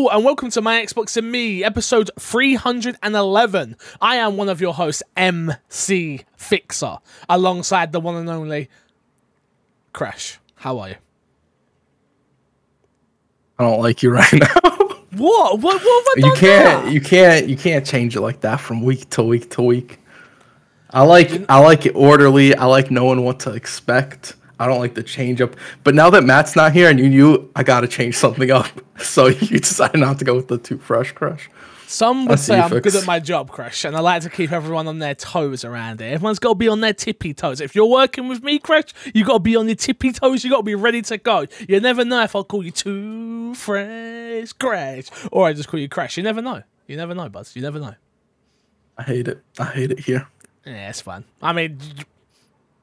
Hello and welcome to My Xbox and Me, episode 311. I am one of your hosts, MC Fixer, alongside the one and only Crash. How are you? I don't like you right now. What? What have I done? You can't change it like that from week to week to week. I like it orderly. I like knowing what to expect. I don't like the change up. But now that Matt's not here and you knew, I gotta change something up. So you decided not to go with the Too Fresh Crush. Some would say I'm good at my job, Crush, and I like to keep everyone on their toes around here. Everyone's got to be on their tippy toes. If you're working with me, Crush, you got to be on your tippy toes. You got to be ready to go. You never know if I'll call you Too Fresh Crash or I just call you Crash. You never know. You never know, Buzz. You never know. I hate it. I hate it here. Yeah, it's fine. I mean,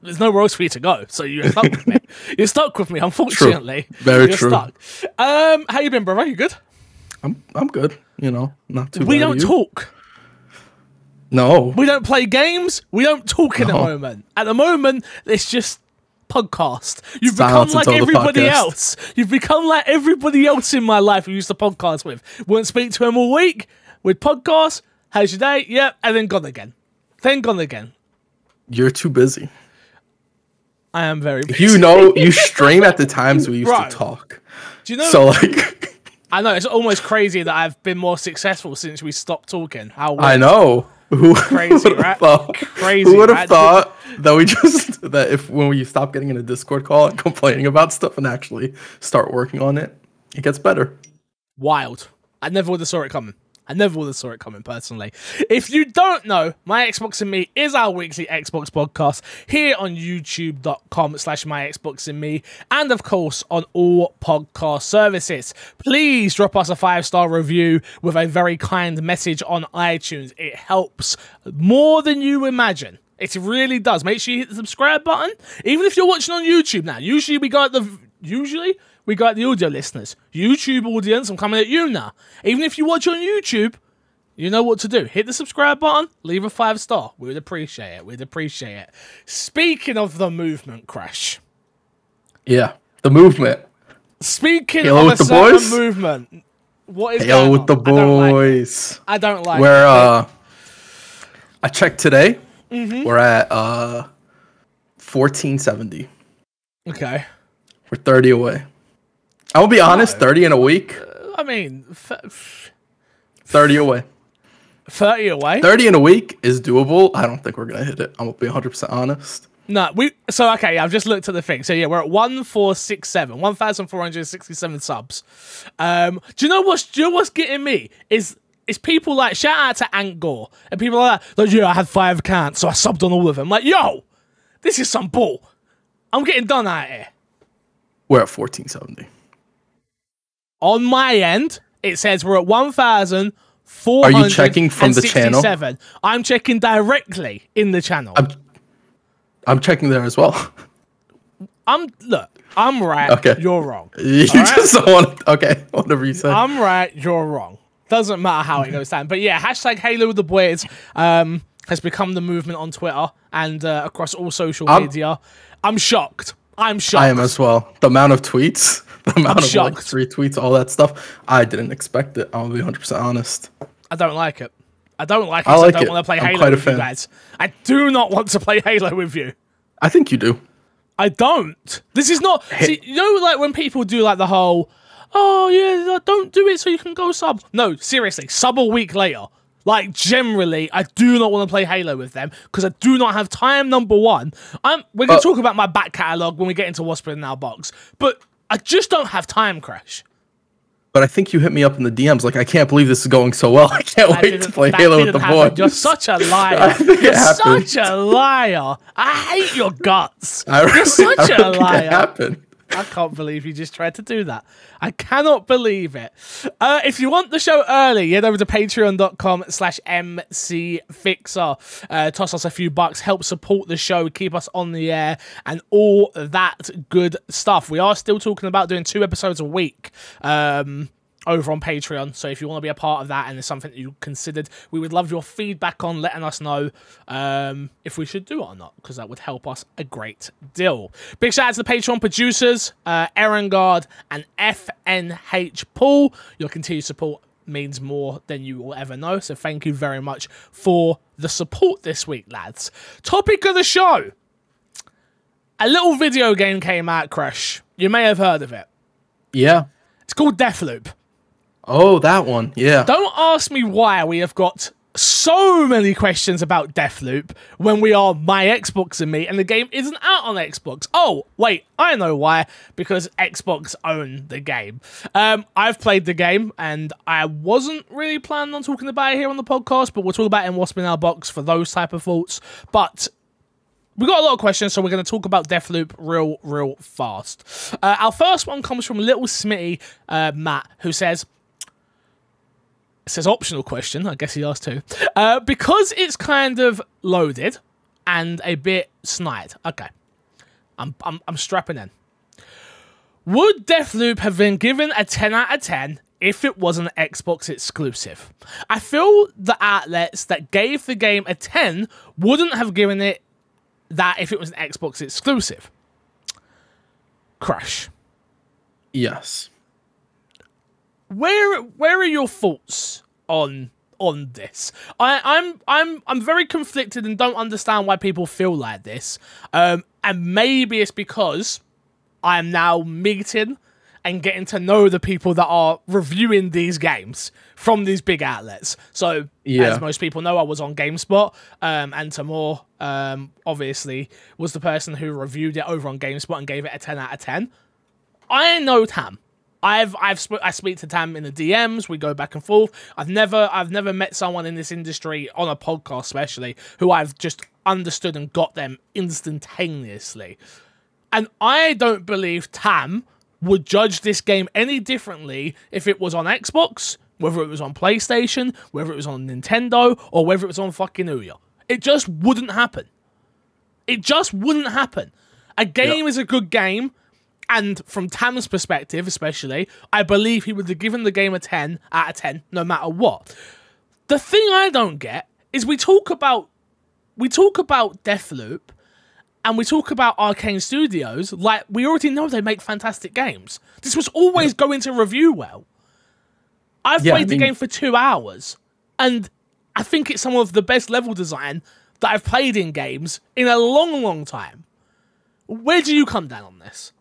there's nowhere else for you to go, so you're stuck with me. You're stuck with me, unfortunately. True. Very true. Stuck. How you been, brother? You good? I'm good, you know, not too bad. We don't talk. No. We don't play games. We don't talk at the moment. At the moment, it's just podcast. You've become like everybody else. You've become like everybody else in my life who used to podcast with. Wouldn't speak to him all week. We'd podcast. How's your day? Yep. And then gone again. Then gone again. You're too busy. I am very busy. You know, you stream at the times we used to talk. Do you know? So like... I know, it's almost crazy that I've been more successful since we stopped talking. How I know. Who crazy, right? Crazy. Who would have thought that when we stop getting in a Discord call and complaining about stuff and actually start working on it, it gets better. Wild. I never would have saw it coming. I never would have saw it coming, personally. If you don't know, My Xbox and Me is our weekly Xbox podcast here on youtube.com/myxboxandme and, of course, on all podcast services. Please drop us a 5-star review with a very kind message on iTunes. It helps more than you imagine. It really does. Make sure you hit the subscribe button. Even if you're watching on YouTube now, usually we go at the... Usually... We got the audio listeners. YouTube audience, I'm coming at you now. Even if you watch on YouTube, you know what to do. Hit the subscribe button, leave a 5-star. We'd appreciate it. We'd appreciate it. Speaking of the movement, Crash. Yeah, the movement. Speaking of the movement, what is Halo with the boys? I don't like it. We're, I checked today. Mm-hmm. We're at 1470. Okay. We're 30 away. I'll be honest, 30 in a week. I mean, 30 away. 30 away? 30 in a week is doable. I don't think we're going to hit it. I'm going to be 100% honest. No, okay, I've just looked at the thing. So, yeah, we're at 1467, 1,467 subs. Do you know what's getting me? It's people like, shout out to Ant Gore, and people like, yeah, I had 5 accounts, so I subbed on all of them. Like, yo, this is some bull. I'm getting done out here. We're at 1470. On my end, it says we're at 1,467. Are you checking from the channel? I'm checking directly in the channel. I'm checking there as well. I'm right. Okay. You're wrong. You just don't want to, okay, whatever you say. I'm right. You're wrong. Doesn't matter how it goes down. But yeah, hashtag Halo with the boys has become the movement on Twitter and across all social media. I'm shocked. I'm shocked. I am as well. The amount of tweets. The amount of likes, retweets, all that stuff. I didn't expect it. I'll be 100% honest. I don't like it. I don't like it. I don't want to play Halo with you guys. I do not want to play Halo with you. I think you do. I don't. This is not... See, you know, like, when people do, like, the whole, oh, yeah, don't do it so you can go sub. No, seriously, sub a week later. Like, generally, I do not want to play Halo with them because I do not have time, number one. We're going to talk about my back catalogue when we get into Whisper in Our Box, but... I just don't have time, Crash. But I think you hit me up in the DMs like, I can't believe this is going so well. I can't wait to play Halo with the boys. You're such a liar. You're such a liar. I hate your guts. You're such a liar. I can't believe you just tried to do that. I cannot believe it. If you want the show early, head over to patreon.com/mcfixer. Toss us a few bucks, help support the show, keep us on the air, and all that good stuff. We are still talking about doing 2 episodes a week. over on Patreon. So if you want to be a part of that and it's something that you considered, we would love your feedback on letting us know if we should do it or not, because that would help us a great deal. Big shout out to the Patreon producers, Erengard and FNH Paul. Your continued support means more than you will ever know. So thank you very much for the support this week, lads. Topic of the show. A little video game came out, Crash. You may have heard of it. Yeah. It's called Deathloop. Oh, that one. Yeah. Don't ask me why we have got so many questions about Deathloop when we are My Xbox and Me, and the game isn't out on Xbox. Oh, wait, I know why. Because Xbox own the game. I've played the game, and I wasn't really planning on talking about it here on the podcast, but we'll talk about it in What's Been in Our Box for those type of thoughts. But we got a lot of questions, so we're going to talk about Deathloop real fast. Our first one comes from Little Smitty, Matt, who says... It says optional question, I guess he asked too. Because it's kind of loaded and a bit snide. Okay, I'm strapping in. Would Deathloop have been given a 10 out of 10 if it was an Xbox exclusive? I feel the outlets that gave the game a 10 wouldn't have given it that if it was an Xbox exclusive. Crash. Yes. Where are your thoughts on this? I'm very conflicted and don't understand why people feel like this. And maybe it's because I am now meeting and getting to know the people that are reviewing these games from these big outlets. So, yeah. As most people know, I was on GameSpot, and Tamor, obviously, was the person who reviewed it over on GameSpot and gave it a 10 out of 10. I know Tam. I speak to Tam in the DMs. We go back and forth. I've never met someone in this industry on a podcast, especially, who I've just understood and got them instantaneously. And I don't believe Tam would judge this game any differently if it was on Xbox, whether it was on PlayStation, whether it was on Nintendo, or whether it was on fucking Ouya. It just wouldn't happen. It just wouldn't happen. A game is a good game. And from Tam's perspective, especially, I believe he would have given the game a 10 out of 10, no matter what. The thing I don't get is we talk about Deathloop and we talk about Arkane Studios. Like, we already know they make fantastic games. This was always going to review well. I've played the game for 2 hours, and I think it's some of the best level design that I've played in games in a long, long time. Where do you come down on this?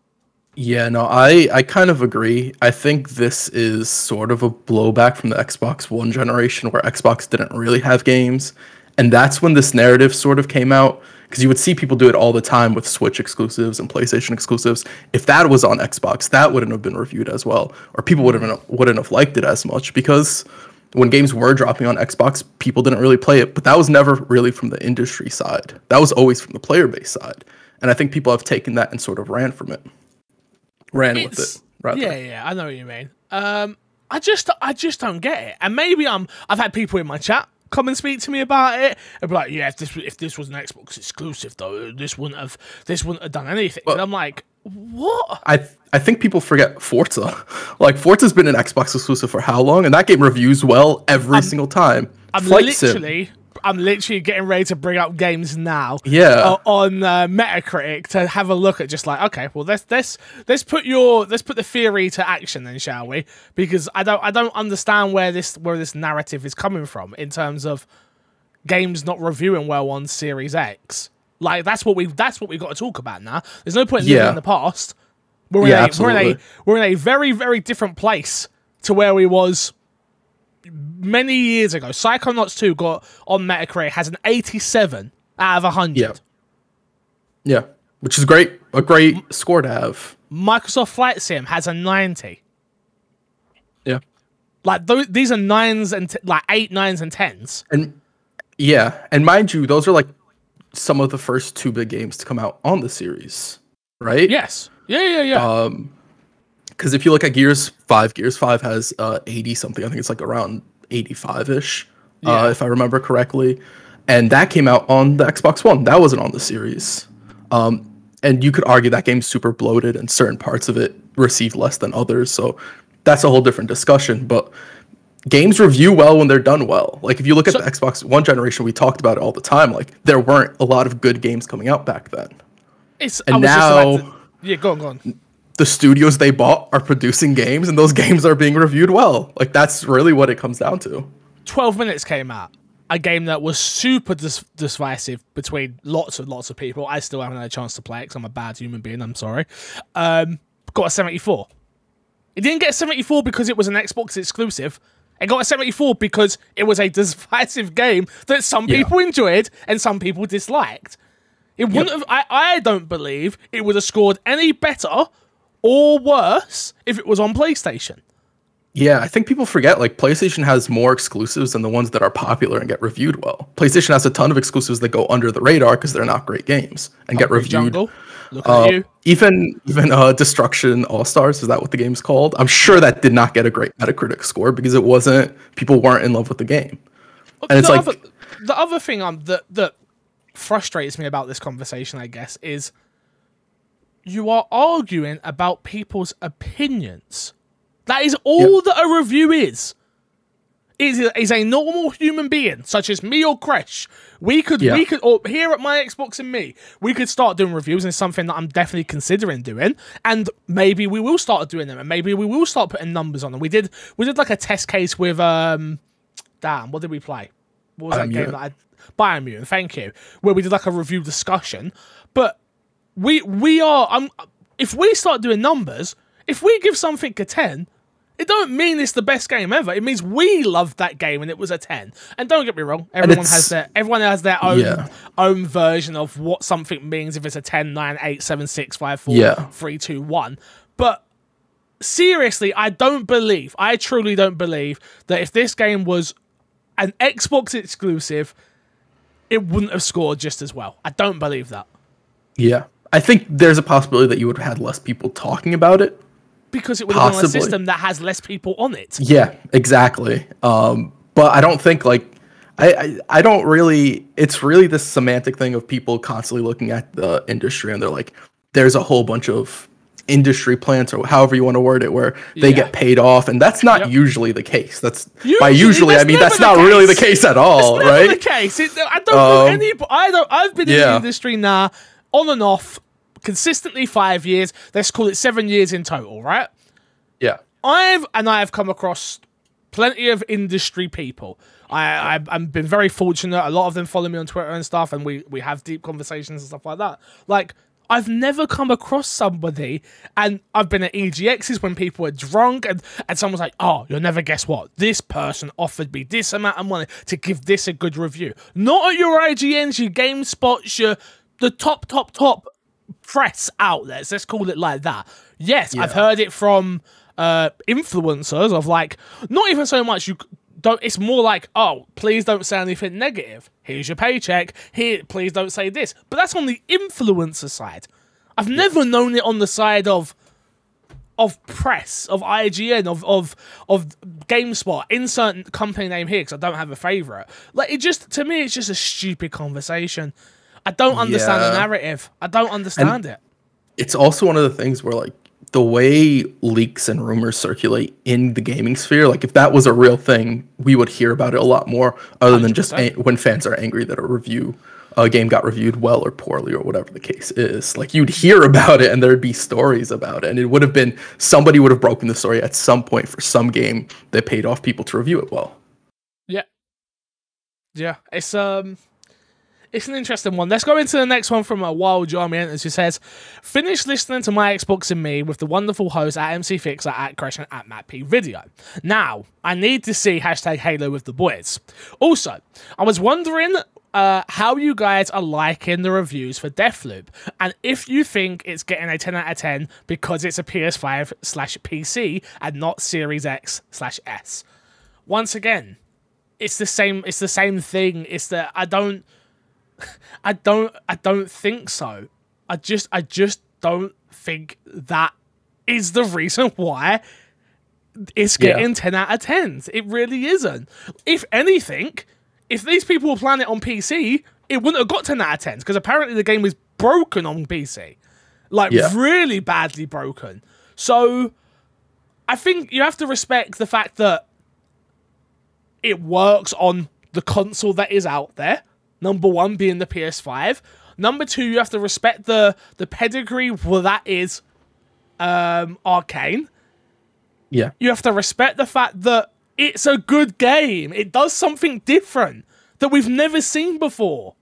Yeah, no, I kind of agree. I think this is sort of a blowback from the Xbox One generation where Xbox didn't really have games. And that's when this narrative sort of came out, because you would see people do it all the time with Switch exclusives and PlayStation exclusives. If that was on Xbox, that wouldn't have been reviewed as well, or people wouldn't have liked it as much, because when games were dropping on Xbox, people didn't really play it. But that was never really from the industry side. That was always from the player base side. And I think people have taken that and sort of ran from it. Yeah, I know what you mean. I just don't get it. And maybe I've had people in my chat come and speak to me about it. I'd be like, yeah, if this was an Xbox exclusive though, this wouldn't have done anything. Well, and I'm like, what? I think people forget Forza. Like, Forza's been an Xbox exclusive for how long? And that game reviews well every single time. I'm literally getting ready to bring up games now on Metacritic to have a look at, just like, okay, well, let's put the theory to action then, shall we? Because I don't understand where this narrative is coming from in terms of games not reviewing well on Series X. Like, that's what we've got to talk about now. There's no point in living in the past. We're in a very, very different place to where we was many years ago. Psychonauts 2 got on Metacritic, has an 87 out of 100. Yeah, which is great. A great score to have. Microsoft Flight Sim has a 90. Yeah, like these are 9s and 10s. And yeah, and mind you, those are like some of the first two big games to come out on the series, right? Yes. Yeah. Because if you look at Gears 5 has 80 something. I think it's like around 85-ish, if I remember correctly. And that came out on the Xbox One. That wasn't on the series. And you could argue that game's super bloated, and certain parts of it received less than others. So that's a whole different discussion. But games review well when they're done well. Like, if you look at the Xbox One generation, we talked about it all the time. Like, there weren't a lot of good games coming out back then. And now... Yeah, go on. The studios they bought are producing games, and those games are being reviewed well. Like, that's really what it comes down to. 12 Minutes came out, a game that was super divisive between lots and lots of people. I still haven't had a chance to play it because I'm a bad human being, I'm sorry. Got a 74. It didn't get a 74 because it was an Xbox exclusive. It got a 74 because it was a divisive game that some people enjoyed and some people disliked. It wouldn't have, I don't believe it would have scored any better or worse if it was on PlayStation. Yeah, I think people forget, like, PlayStation has more exclusives than the ones that are popular and get reviewed well. PlayStation has a ton of exclusives that go under the radar because they're not great games and get reviewed. Jungle. Look at you. Even Destruction All-Stars, is that what the game's called? I'm sure that did not get a great Metacritic score because it wasn't, people weren't in love with the game. And it's like... the other thing that frustrates me about this conversation, I guess, is you are arguing about people's opinions. That is all that a review is. It is a normal human being, such as me or Crash. We could, or here at my Xbox and me, we could start doing reviews, and it's something that I'm definitely considering doing. And maybe we will start doing them, and maybe we will start putting numbers on them. We did like a test case with damn, what did we play? What was that game that I Biomutant? Thank you. Where we did like a review discussion, but we are. If we start doing numbers, if we give something a 10. It don't mean it's the best game ever. It means we loved that game and it was a 10. And don't get me wrong, everyone has their own own version of what something means if it's a 10, 9, 8, 7, 6, 5, 4, 3, 2, 1. But seriously, I truly don't believe that if this game was an Xbox exclusive, it wouldn't have scored just as well. I don't believe that. Yeah. I think there's a possibility that you would have had less people talking about it. Because it would have been a system that has less people on it. Yeah, exactly. But I don't think, like, I don't really... It's really this semantic thing of people constantly looking at the industry, and they're like, there's a whole bunch of industry plants, or however you want to word it, where they get paid off, and that's not usually the case. That's not really the case at all, right? It's never the case. I've been in the industry now, on and off, consistently 5 years. Let's call it 7 years in total, right? Yeah. I have come across plenty of industry people. I've been very fortunate. A lot of them follow me on Twitter and stuff, and we have deep conversations and stuff like that. Like, I've never come across somebody, and I've been at EGXs when people are drunk, and someone's like, oh, you'll never guess what? This person offered me this amount of money to give this a good review. Not at your IGNs, your GameSpots, the top press outlets, let's call it like that. Yes, I've heard it from influencers of, like, not even so much, it's more like, oh, please don't say anything negative. Here's your paycheck. Here, please don't say this. But that's on the influencer side. I've never known it on the side of press, of IGN, of GameSpot, insert company name here because I don't have a favorite. Like, it just, to me, it's just a stupid conversation. I don't understand the narrative. I don't understand it. It's also one of the things where, like, the way leaks and rumors circulate in the gaming sphere, like, if that was a real thing, we would hear about it a lot more, other 100%. Than just when fans are angry that a game got reviewed well or poorly or whatever the case is. Like, you'd hear about it and there'd be stories about it, and it would have been, somebody would have broken the story at some point for some game that paid off people to review it well. Yeah. Yeah. It's an interesting one. Let's go into the next one from a Wild Army Enters, who says, "Finish listening to my Xbox and me with the wonderful host at MC Fixer, at Crash, and at Matt P Video. Now, I need to see hashtag Halo with the boys. Also, I was wondering how you guys are liking the reviews for Deathloop, and if you think it's getting a 10 out of 10 because it's a PS5/PC and not Series X/S. Once again, it's the same. It's the same thing. It's that I don't think so. I just don't think that is the reason why it's getting 10 out of 10s. It really isn't. If anything, if these people were playing it on PC, it wouldn't have got 10 out of 10s because apparently the game is broken on PC. Like, really badly broken. So I think you have to respect the fact that it works on the console that is out there. Number one being the PS5. Number two, you have to respect the pedigree that is Arkane. Yeah. You have to respect the fact that it's a good game. It does something different that we've never seen before.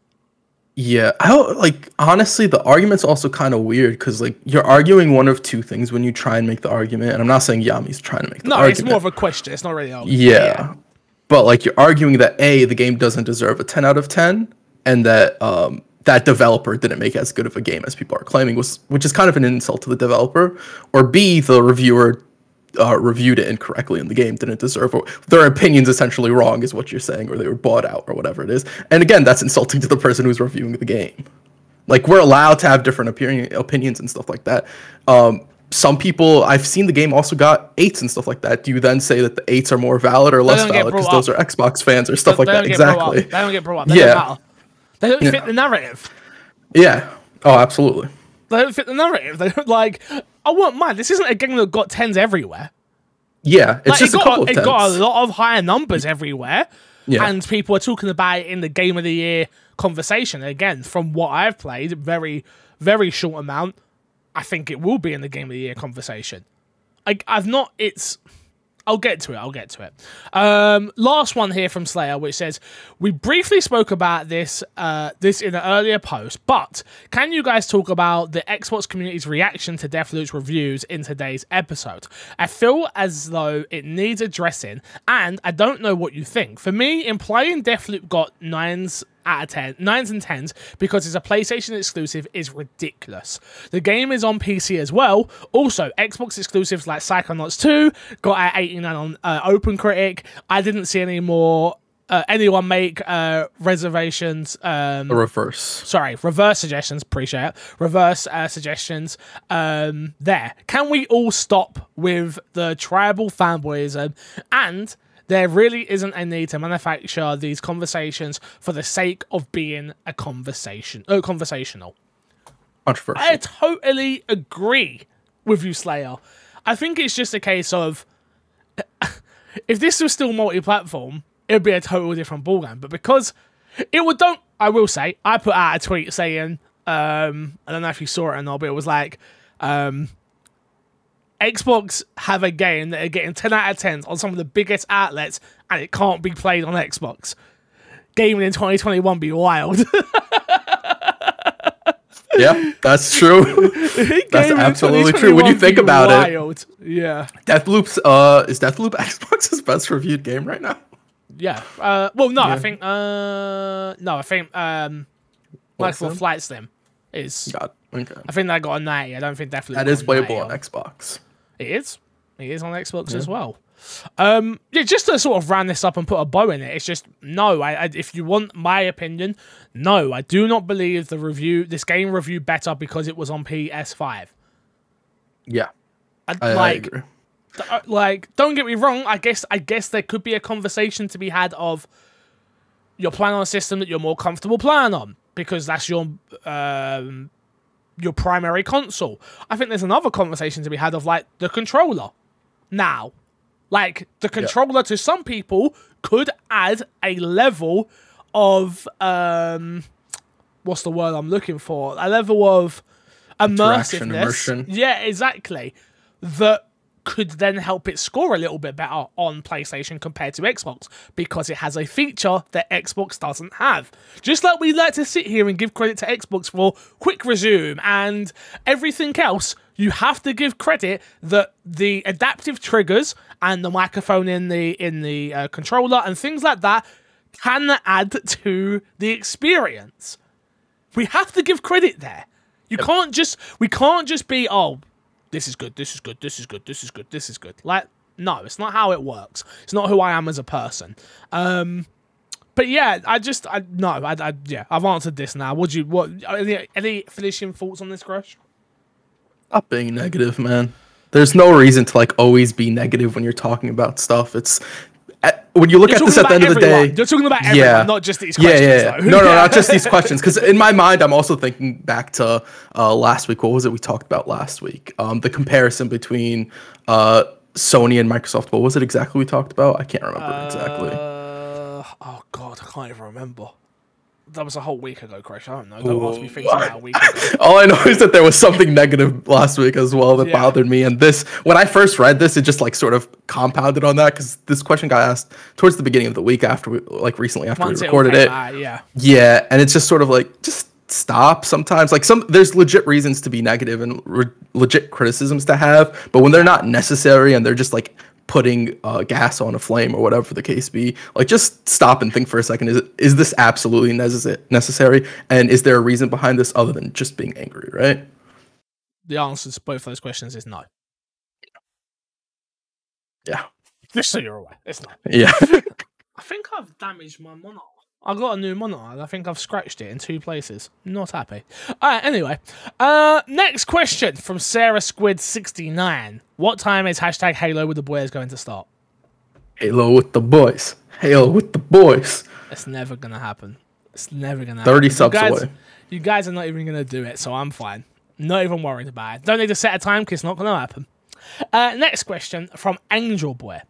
Yeah, I don't, like, honestly, the argument's also kind of weird because, like, you're arguing one of two things when you try and make the argument. And I'm not saying Yami's trying to make the argument. No, it's more of a question. It's not really an argument. Yeah. But, like, you're arguing that, A, the game doesn't deserve a 10 out of 10, and that that developer didn't make as good of a game as people are claiming, which is kind of an insult to the developer. Or, B, the reviewer reviewed it incorrectly and the game didn't deserve it. Their opinion's essentially wrong is what you're saying, or they were bought out or whatever it is. And again, that's insulting to the person who's reviewing the game. Like, we're allowed to have different opinions and stuff like that. Some people, I've seen the game also got 8s and stuff like that. Do you then say that the 8s are more valid or less valid because those are Xbox fans or stuff like that? Exactly. They don't get brought up. They don't matter. They don't fit the narrative. Yeah. Oh, absolutely. They don't fit the narrative. They don't, like, I wouldn't mind. This isn't a game that got 10s everywhere. Yeah, it's like, just a couple of 10s. It got a lot of higher numbers everywhere, and people are talking about it in the Game of the Year conversation. And again, from what I've played, very, very short amount, I think it will be in the Game of the Year conversation. I'll get to it. Last one here from Slayer, which says, we briefly spoke about this in an earlier post, but can you guys talk about the Xbox community's reaction to Deathloop's reviews in today's episode? I feel as though it needs addressing, and I don't know what you think. For me, in playing, Deathloop got 9s and 10s because it's a PlayStation exclusive is ridiculous. The game is on PC as well. Also, Xbox exclusives like Psychonauts 2 got at 89 on OpenCritic. I didn't see any more anyone make reservations reverse suggestions. Appreciate it. Reverse suggestions there. Can we all stop with the tribal fanboyism? And there really isn't a need to manufacture these conversations for the sake of being a conversational. Controversial. I totally agree with you, Slayer. I think it's just a case of, if this was still multi-platform, it would be a total different ballgame. But because it would don't... I will say, I put out a tweet saying, I don't know if you saw it or not, but it was like, Xbox have a game that are getting 10 out of 10s on some of the biggest outlets and it can't be played on Xbox. Gaming in 2021 be wild. Yeah, that's true. That's absolutely true. When you think about it, yeah. Deathloop's is Deathloop Xbox's best reviewed game right now? Yeah. I think Microsoft Flight Sim is. God, okay. I think that got a 90. I don't think Deathloop. That is playable on Xbox. It is. It is on Xbox as well. Just to sort of round this up and put a bow in it, it's just, no, if you want my opinion, no, I do not believe this game review better because it was on PS5. Yeah. I agree. Like, don't get me wrong, I guess there could be a conversation to be had of, you're playing on a system that you're more comfortable playing on because that's your primary console. I think there's another conversation to be had of, like, the controller. Now, like, the controller to some people could add a level of, what's the word I'm looking for? A level of immersiveness. Immersion. Yeah, exactly. That could then help it score a little bit better on PlayStation compared to Xbox because it has a feature that Xbox doesn't have. Just like we like to sit here and give credit to Xbox for quick resume and everything else, you have to give credit that the adaptive triggers and the microphone in the controller and things like that can add to the experience. We have to give credit there. We can't just be, oh, this is good, this is good, this is good, this is good, this is good. Like, no, it's not how it works. It's not who I am as a person. But yeah, I've answered this now. Any finishing thoughts on this, Crash? Stop being negative, man. There's no reason to, like, always be negative when you're talking about stuff. It's when you look at this at the end of the day, you're talking about everyone, not just these questions. Yeah. No, not just these questions. Because in my mind, I'm also thinking back to last week. What was it we talked about last week? The comparison between Sony and Microsoft. What was it exactly we talked about? I can't remember exactly. Oh God, I can't even remember. That was a whole week ago, Crash. I don't know. Don't ask me things about a week ago. All I know is that there was something negative last week as well that bothered me. And this, when I first read this, it just like sort of compounded on that because this question got asked towards the beginning of the week after we, like recently after we recorded it. Yeah, and it's just sort of like, just stop sometimes. Like there's legit reasons to be negative and legit criticisms to have, but when they're not necessary and they're just like putting gas on a flame or whatever the case be, like just stop and think for a second. Is this absolutely necessary? And is there a reason behind this other than just being angry, right? The answer to both those questions is no. Yeah. Just so you're aware, it's not. Yeah. I think I've damaged my monitor. I got a new monitor and I think I've scratched it in two places. Not happy. Alright, anyway. Next question from Sarah Squid 69. What time is hashtag Halo with the boys going to start? Halo with the boys. Halo with the boys. It's never gonna happen. It's never gonna happen. 30 subs away. You guys are not even gonna do it, so I'm fine. Not even worried about it. Don't need to set a time because it's not gonna happen. Next question from Angelboy.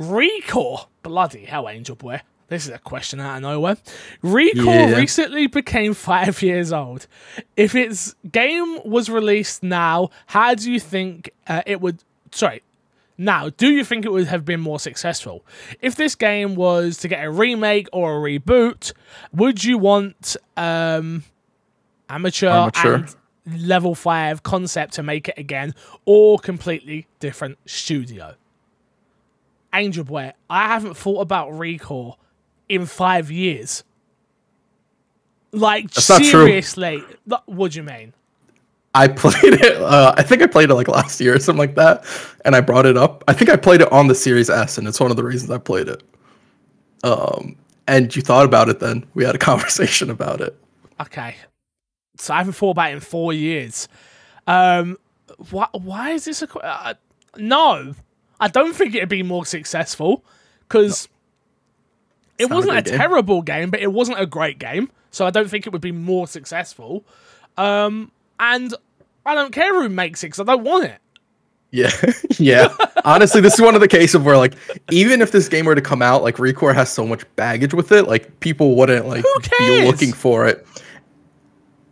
ReCore. Bloody hell, Angelboy. This is a question out of nowhere. ReCore recently became 5 years old. If its game was released now, how do you think it would... Sorry. Now, do you think it would have been more successful? If this game was to get a remake or a reboot, would you want amateur and level 5 concept to make it again or completely different studio? Angelboy, I haven't thought about ReCore in 5 years. Like, that's seriously. What do you mean? I played it, I think I played it like last year or something like that, and I brought it up. I think I played it on the Series S, and it's one of the reasons I played it. And you thought about it then. We had a conversation about it. Okay. So I haven't thought about it in 4 years. Why is this a... no. I don't think it'd be more successful, because... It wasn't a terrible game, but it wasn't a great game. So I don't think it would be more successful. And I don't care who makes it because I don't want it. Yeah. Yeah. Honestly, this is one of the cases where, like, even if this game were to come out, like, ReCore has so much baggage with it, like, people wouldn't, like, be looking for it.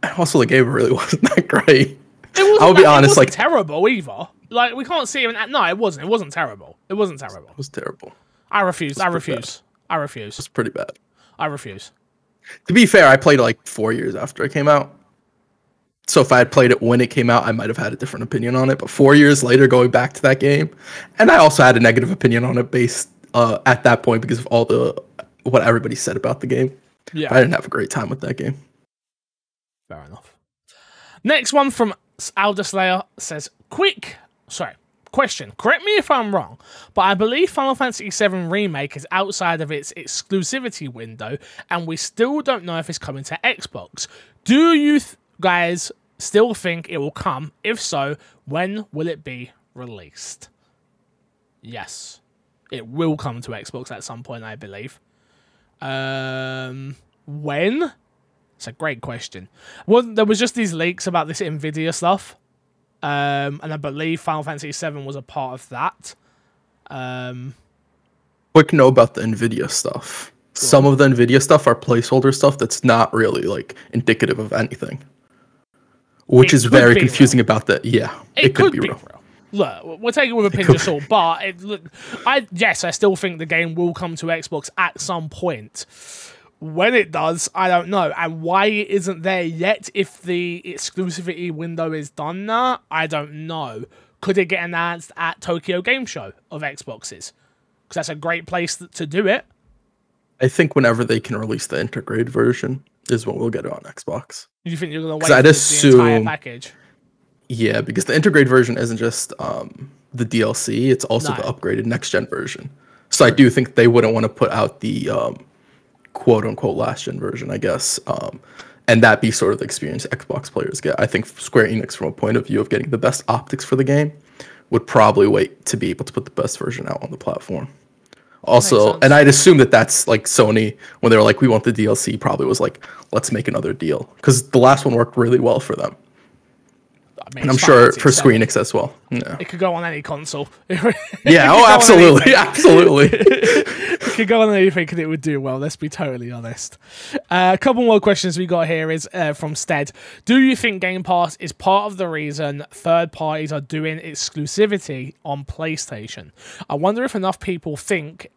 And also, the game really wasn't that great. It wasn't, I'll be honest, it wasn't terrible either. Like, we can't see even... No, it wasn't. It wasn't terrible. It wasn't terrible. It was terrible. I refuse. I refuse. I refuse. It's pretty bad. I refuse. To be fair, I played like 4 years after it came out. So if I had played it when it came out, I might have had a different opinion on it. But 4 years later, going back to that game, and I also had a negative opinion on it based at that point because of all the what everybody said about the game. Yeah, but I didn't have a great time with that game. Fair enough. Next one from Alder Slayer says, question, correct me if I'm wrong, but I believe Final Fantasy VII Remake is outside of its exclusivity window, and we still don't know if it's coming to Xbox. Do you guys still think it will come? If so, when will it be released? Yes, it will come to Xbox at some point, I believe. When? It's a great question. Well, there was just these leaks about this Nvidia stuff. And I believe Final Fantasy VII was a part of that. Quick note about the Nvidia stuff. Some of the Nvidia stuff are placeholder stuff that's not really like indicative of anything, which is very confusing about that. Yeah, it could be real. Look, we'll take it with a pinch of salt, but yes, I still think the game will come to Xbox at some point. When it does, I don't know. And why it isn't there yet, if the exclusivity window is done now, I don't know. Could it get announced at Tokyo Game Show of Xboxes? Because that's a great place to do it. I think whenever they can release the integrated version is when we'll get it on Xbox. You think you're going to wait for the entire package? Yeah, because the integrated version isn't just the DLC. It's also the upgraded next-gen version. So I do think they wouldn't want to put out the... quote-unquote last-gen version, I guess, and that be sort of the experience Xbox players get. I think Square Enix, from a point of view of getting the best optics for the game, would probably wait to be able to put the best version out on the platform. Also, and I'd assume that that's, like, Sony, when they were like, we want the DLC, probably was like, let's make another deal, because the last one worked really well for them. I mean, and I'm sure for Square Enix as well. No. It could go on any console. Yeah, oh, absolutely. Absolutely. It could go on anything and it would do well, let's be totally honest. A couple more questions we got here is from Stead. Do you think Game Pass is part of the reason third parties are doing exclusivity on PlayStation? I wonder if enough people think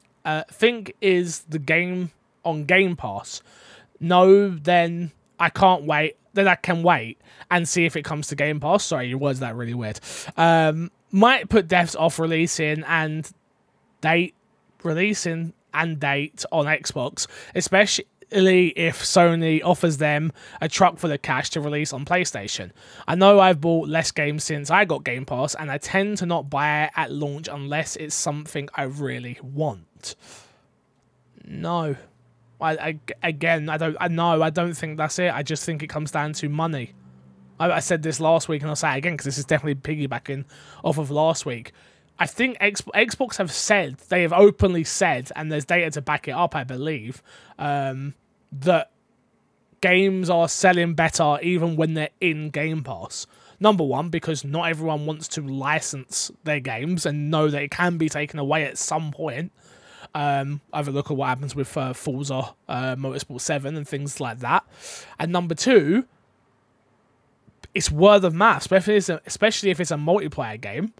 is the game on Game Pass. No, then I can't wait. Then I can wait and see if it comes to Game Pass. Sorry, your words that really weird. Might put devs off releasing and date on Xbox, especially if Sony offers them a truck full of cash to release on PlayStation. I know I've bought less games since I got Game Pass, and I tend to not buy it at launch unless it's something I really want. No. I don't think that's it. I just think it comes down to money. I said this last week, and I'll say it again because this is definitely piggybacking off of last week. I think Xbox have said, they have openly said, and there's data to back it up, I believe, that games are selling better even when they're in Game Pass. Number one, because not everyone wants to license their games and know that it can be taken away at some point. Have a look at what happens with Forza Motorsport 7 and things like that. And number two, it's word of mouth, especially if it's a multiplayer game.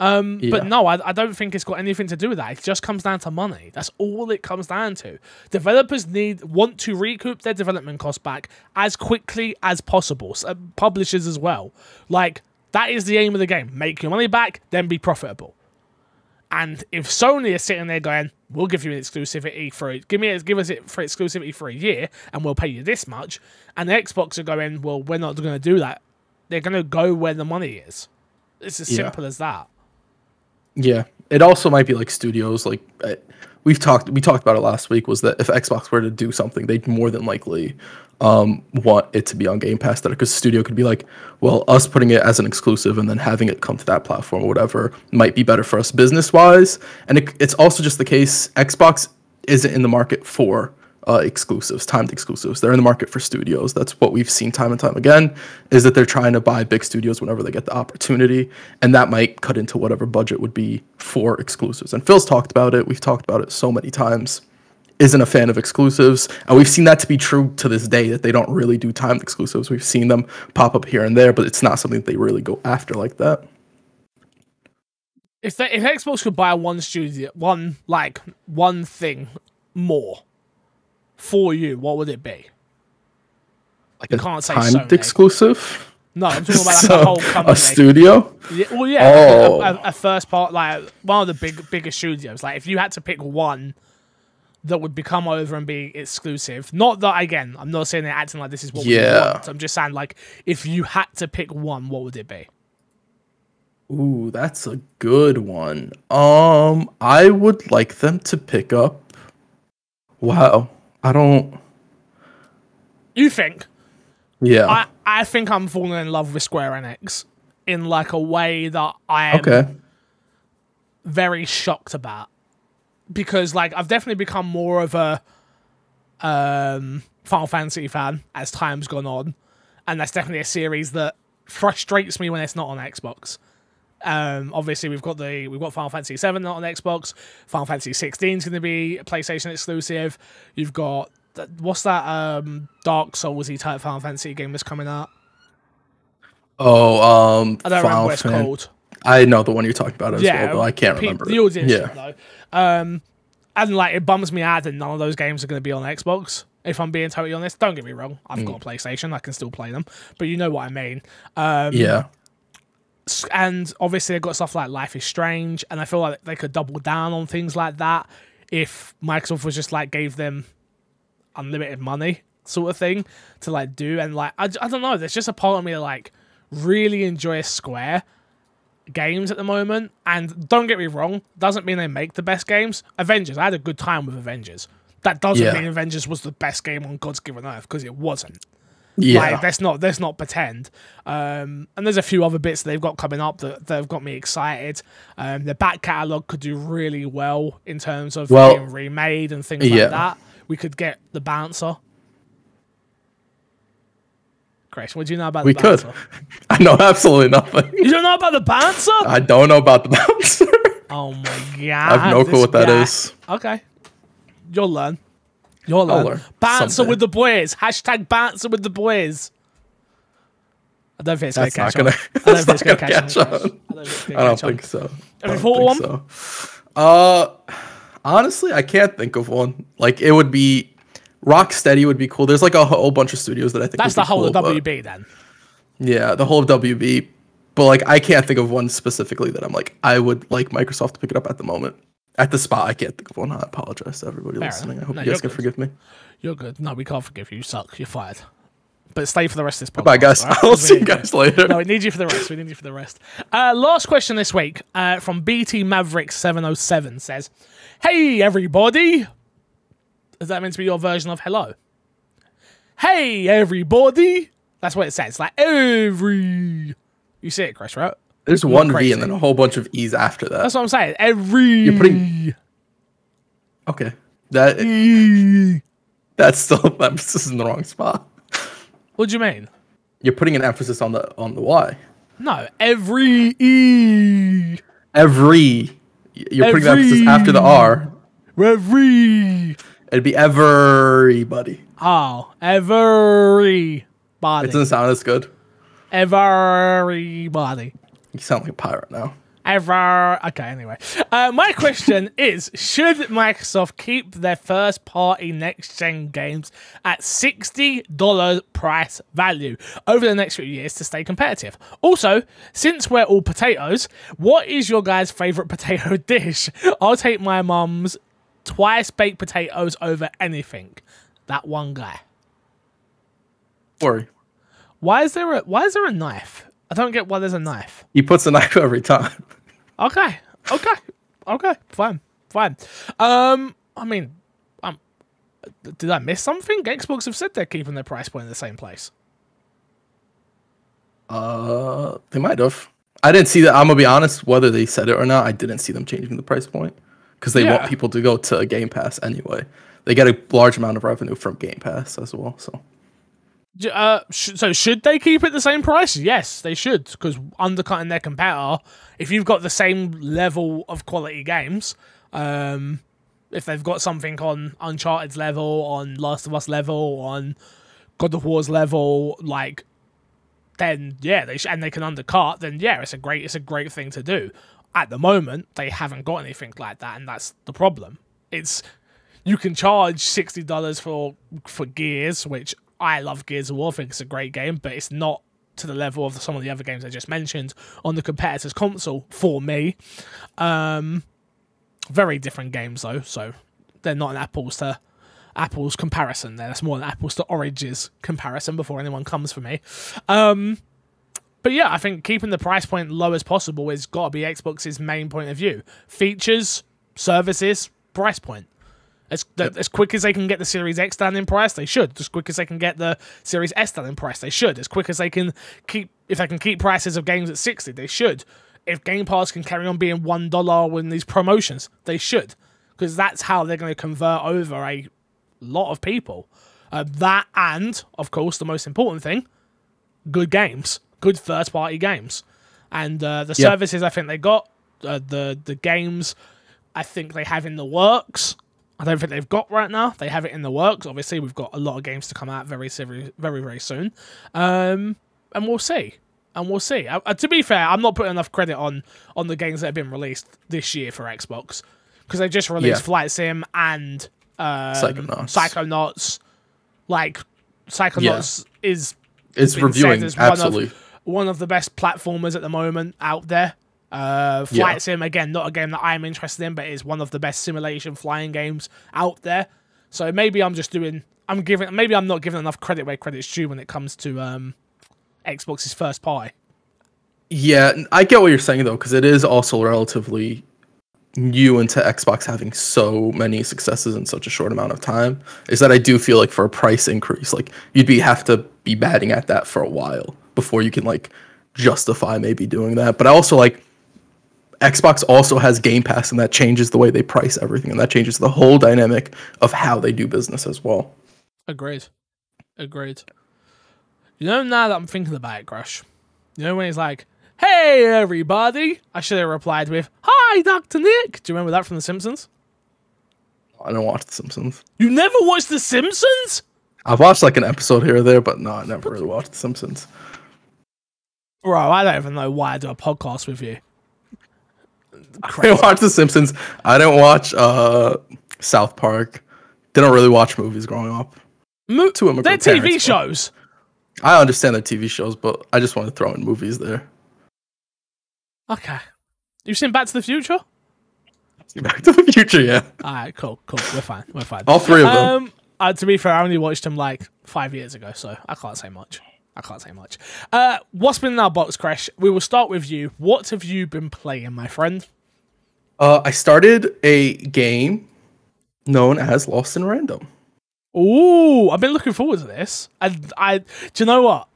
Yeah. But no, I don't think it's got anything to do with that. It just comes down to money. That's all it comes down to. Developers want to recoup their development costs back as quickly as possible. So, publishers as well. Like, that is the aim of the game. Make your money back, then be profitable. And if Sony is sitting there going, we'll give you an exclusivity for it. Give us it for exclusivity for a year, and we'll pay you this much. And the Xbox are going, well, we're not going to do that. They're going to go where the money is. It's as simple as that. Yeah. It also might be like studios. Like we talked about it last week. Was that if Xbox were to do something, they'd more than likely want it to be on Game Pass. That because the studio could be like, well, us putting it as an exclusive and then having it come to that platform or whatever might be better for us business wise. And it's also just the case Xbox isn't in the market for exclusives, timed exclusives. They're in the market for studios. That's what we've seen time and time again, is that they're trying to buy big studios whenever they get the opportunity, and that might cut into whatever budget would be for exclusives. And Phil's talked about it. We've talked about it so many times. Isn't a fan of exclusives, and we've seen that to be true to this day, that they don't really do timed exclusives. We've seen them pop up here and there, but it's not something that they really go after like that. If Xbox could buy one studio, one thing more for you, what would it be? Like, you can't say timed Sony exclusive. No, I'm talking about so, like, a whole company. A studio? Yeah, well, yeah, oh. a first part, like one of the bigger studios. Like, if you had to pick one that would become over and be exclusive. Not that, again, I'm not saying they're acting like this is what we want. I'm just saying, like, if you had to pick one, what would it be? Ooh, that's a good one. I would like them to pick up. Wow. I don't. You think? Yeah. I think I'm falling in love with Square Enix in like a way that I am very shocked about, because like I've definitely become more of a Final Fantasy fan as time's gone on, and that's definitely a series that frustrates me when it's not on Xbox. Obviously we've got Final Fantasy 7 not on Xbox. Final Fantasy 16 is going to be a PlayStation exclusive. You've got what's that Dark Souls-y type Final Fantasy game that's coming out? Oh, I don't remember what it's called. I know the one you're talking about as well, but I can't remember. The audience though. And like it bums me out that none of those games are going to be on Xbox. If I'm being totally honest, don't get me wrong. I've got a PlayStation. I can still play them, but you know what I mean. Yeah. And obviously they've got stuff like Life is Strange, and I feel like they could double down on things like that if Microsoft was just like gave them unlimited money sort of thing to like do. And like I don't know, there's just a part of me that like really enjoys Square games at the moment, and don't get me wrong, doesn't mean they make the best games. Avengers, I had a good time with Avengers. That doesn't mean Avengers was the best game on God's given earth, because it wasn't. Yeah, like, let's not pretend. And there's a few other bits they've got coming up that have got me excited. The back catalogue could do really well in terms of being remade and things like that. We could get The Bouncer. Christ, what do you know about the Bouncer? I know absolutely nothing. You don't know about the Bouncer? I don't know about the Bouncer. Oh my god. I have no clue what that is. Okay. You'll learn. You'll learn. Bouncer with the boys. # Bouncer with the boys. I don't think it's going to catch on. I don't think it's going to catch on. I don't think so. Have you thought of one? Honestly, I can't think of one. Like, it would be... Rocksteady would be cool. There's like a whole bunch of studios that I think that's the whole of WB then. Yeah, the whole of WB. But like, I can't think of one specifically that I'm like, I would like Microsoft to pick it up at the moment. At the spot, I can't think of one. I apologize to everybody listening. I hope you guys can forgive me. You're good. No, we can't forgive you. You suck. You're fired. But stay for the rest of this podcast. Bye, guys. Right? I'll see you guys later. No, we need you for the rest. We need you for the rest. Last question this week from BT Maverick 707 says, "Hey, everybody." Is that meant to be your version of hello? Hey, everybody. That's what it says. Like, every. You see it, Chris, right? There's one V and then a whole bunch of E's after that. That's what I'm saying. Every. You're putting... Okay. That. E. That's still the emphasis in the wrong spot. What do you mean? You're putting an emphasis on the Y. No, every E. Every. You're putting the emphasis after the R. Every. It'd be everybody. Oh, everybody. It doesn't sound as good. Everybody. You sound like a pirate now. Okay, anyway. My question is, should Microsoft keep their first-party next-gen games at $60 price value over the next few years to stay competitive? Also, since we're all potatoes, what is your guys' favourite potato dish? I'll take my mum's twice baked potatoes over anything. That one guy. Worry. Why is there a knife? I don't get why there's a knife. He puts a knife every time. Okay. Okay. Okay. Fine. Fine. I mean, did I miss something? Xbox have said they're keeping their price point in the same place. They might have. I didn't see that. I'm gonna be honest, whether they said it or not, I didn't see them changing the price point. Because they want people to go to Game Pass anyway. They get a large amount of revenue from Game Pass as well. So, so should they keep it the same price? Yes, they should. Because undercutting their competitor, if you've got the same level of quality games, if they've got something on Uncharted's level, on Last of Us level, on God of War's level, like, then yeah, and they can undercut. Then yeah, it's a great thing to do. At the moment, they haven't got anything like that, and that's the problem. It's you can charge $60 for Gears, which I love Gears of War. I think it's a great game, but it's not to the level of some of the other games I just mentioned on the competitor's console for me. Very different games though, so they're not an apples to apples comparison there. That's more an apples to oranges comparison before anyone comes for me. But yeah, I think keeping the price point low as possible has got to be Xbox's main point of view. Features, services, price point. As quick as they can get the Series X down in price, they should. As quick as they can get the Series S down in price, they should. As quick as they can keep... If they can keep prices of games at 60, they should. If Game Pass can carry on being $1 when these promotions, they should. Because that's how they're going to convert over a lot of people. That and, of course, the most important thing, good games. Good first-party games, and the services I think they got, the games I think they have in the works. I don't think they've got right now. They have it in the works. Obviously, we've got a lot of games to come out very, very soon, and we'll see. To be fair, I'm not putting enough credit on the games that have been released this year for Xbox because they just released Flight Sim and Psychonauts. Like Psychonauts is reviewing absolutely. One of the best platformers at the moment out there. Flight Sim, again, not a game that I'm interested in, but it's one of the best simulation flying games out there. So maybe maybe I'm not giving enough credit where credit's due when it comes to Xbox's first party. Yeah, I get what you're saying though, because it is also relatively new into Xbox having so many successes in such a short amount of time. Is that I do feel like for a price increase, like you'd have to be batting at that for a while before you can like justify maybe doing that. But I also like Xbox also has Game Pass, and that changes the way they price everything, and that changes the whole dynamic of how they do business as well. Agreed. You know, now that I'm thinking about it, Crash, you know when he's like, "Hey, everybody," I should have replied with, "Hi, Dr. Nick." Do you remember that from The Simpsons? I don't watch The Simpsons. You never watched The Simpsons? I've watched like an episode here or there, but no, I never really watched The Simpsons. Bro, I don't even know why I do a podcast with you. Crazy. I don't watch The Simpsons. I don't watch South Park. Didn't really watch movies growing up. They're TV shows. I understand they're TV shows, but I just want to throw in movies there. Okay. You've seen Back to the Future? Back to the Future, yeah. Alright, cool. We're fine. We're fine. All three of them. To be fair, I only watched them like 5 years ago, so I can't say much. What's been in our box, Crash? We will start with you. What have you been playing, my friend? I started a game known as Lost in Random. Ooh, I've been looking forward to this. Do you know what?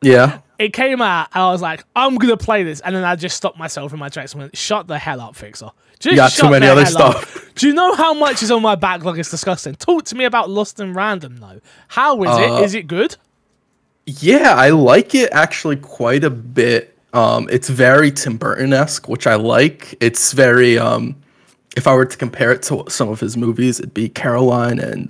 Yeah. It came out, and I was like, I'm going to play this. And then I just stopped myself in my tracks and went, shut the hell up, Fixer. Just yeah, shut too many other stuff. Up. Do you know how much is on my backlog? It's disgusting. Talk to me about Lost in Random, though. How is it? Is it good? Yeah, I like it actually quite a bit. It's very Tim Burton-esque, which I like. It's very, if I were to compare it to some of his movies, it'd be Caroline and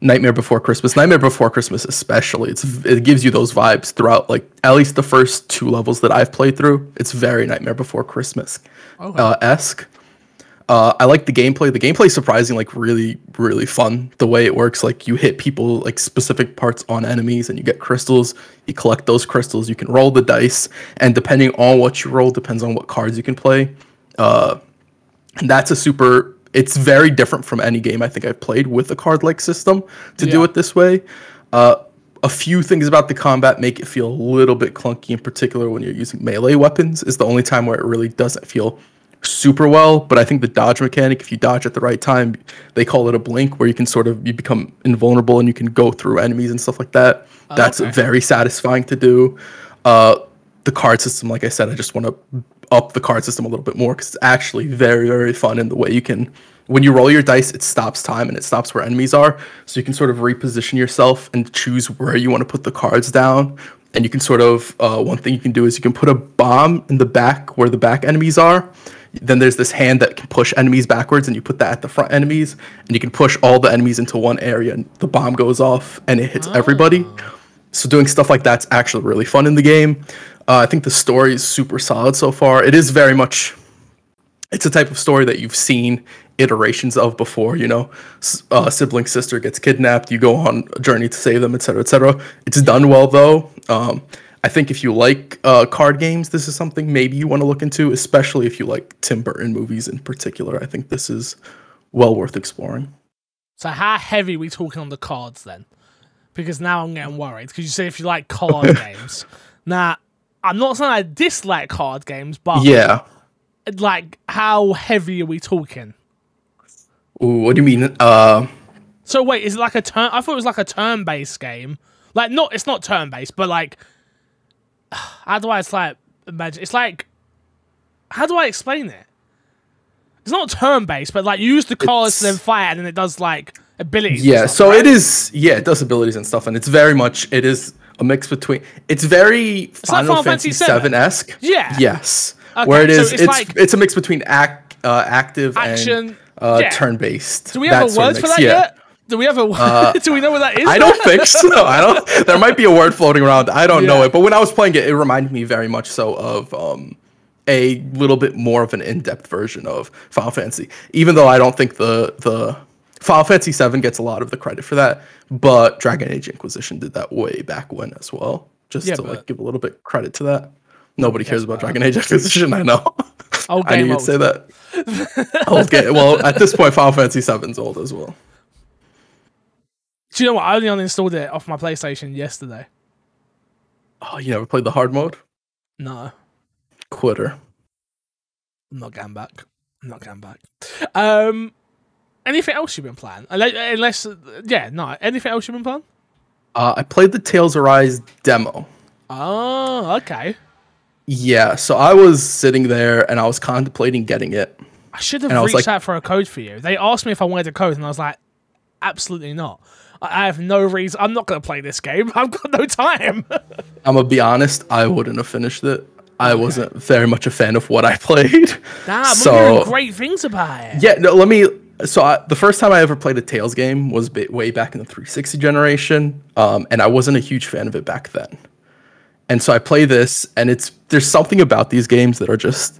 Nightmare Before Christmas. Nightmare Before Christmas especially. It gives you those vibes throughout, like, at least the first two levels that I've played through. It's very Nightmare Before Christmas-esque. I like the gameplay. The gameplay is surprising, like really, really fun. The way it works, like you hit people, like specific parts on enemies, and you get crystals. You collect those crystals. You can roll the dice, and depending on what you roll, depends on what cards you can play. And that's a super. It's very different from any game I think I've played with a card-like system to do it this way. A few things about the combat make it feel a little bit clunky, in particular when you're using melee weapons. Is the only time where it really doesn't feel super well, but I think the dodge mechanic, if you dodge at the right time, they call it a blink, where you can sort of, you become invulnerable and you can go through enemies and stuff like that. That's very satisfying to do. The card system, like I said, I just want to up the card system a little bit more, because it's actually very, very fun in the way you can, when you roll your dice, it stops time and it stops where enemies are, so you can sort of reposition yourself and choose where you want to put the cards down. And you can sort of, one thing you can do is you can put a bomb in the back where the back enemies are. Then there's this hand that can push enemies backwards, and you put that at the front enemies, and you can push all the enemies into one area, and the bomb goes off, and it hits everybody. So doing stuff like that's actually really fun in the game. I think the story is super solid so far. It is very much, it's a type of story that you've seen iterations of before, you know, sibling sister gets kidnapped, you go on a journey to save them, etc., etc. It's done well, though. I think if you like card games, this is something maybe you want to look into, especially if you like Tim Burton movies in particular. I think this is well worth exploring. So how heavy are we talking on the cards then? Because now I'm getting worried, because you say if you like card games. Now, I'm not saying I dislike card games, but yeah, like how heavy are we talking? Ooh, what do you mean? So wait, is it like a turn? I thought it was like a turn-based game. Like not, it's not turn-based, but like, how do I imagine? It's like, how do I explain it? It's not turn-based, but like you use the cards to then fight, and then it does like abilities. Yeah, and stuff, so right? It is. Yeah, it does abilities and stuff, and it's very much. It is a mix between. It's very Final Fantasy VII-esque. Yeah. Yes. Okay, where it is, so it's a mix between active action. And turn-based. Do we have a word for that yet? Do we have a do we know what that is? I don't think so. I don't. There might be a word floating around. I don't know it. But when I was playing it, it reminded me very much so of a little bit more of an in-depth version of Final Fantasy. Even though I don't think the Final Fantasy VII gets a lot of the credit for that, but Dragon Age Inquisition did that way back when as well. Just to like give a little bit credit to that. Nobody cares about Dragon Age Inquisition. I know. I knew you'd say that. Well, at this point, Final Fantasy VII's old as well. Do you know what? I only uninstalled it off my PlayStation yesterday. Oh, you never played the hard mode? No. Quitter. I'm not going back. I'm not going back. Anything else you've been playing? Unless, yeah, no. Anything else you've been playing? I played the Tales Arise demo. Oh, okay. Yeah, so I was sitting there and I was contemplating getting it. I should have reached out for a code for you. They asked me if I wanted a code, and I was like, absolutely not. I have no reason. I'm not going to play this game. I've got no time. I'm going to be honest. I wouldn't have finished it. I wasn't very much a fan of what I played. Nah, I'm hearing great things about it. Yeah, no, let me... So the first time I ever played a Tales game was way back in the 360 generation, and I wasn't a huge fan of it back then. And so I play this, and there's something about these games that are just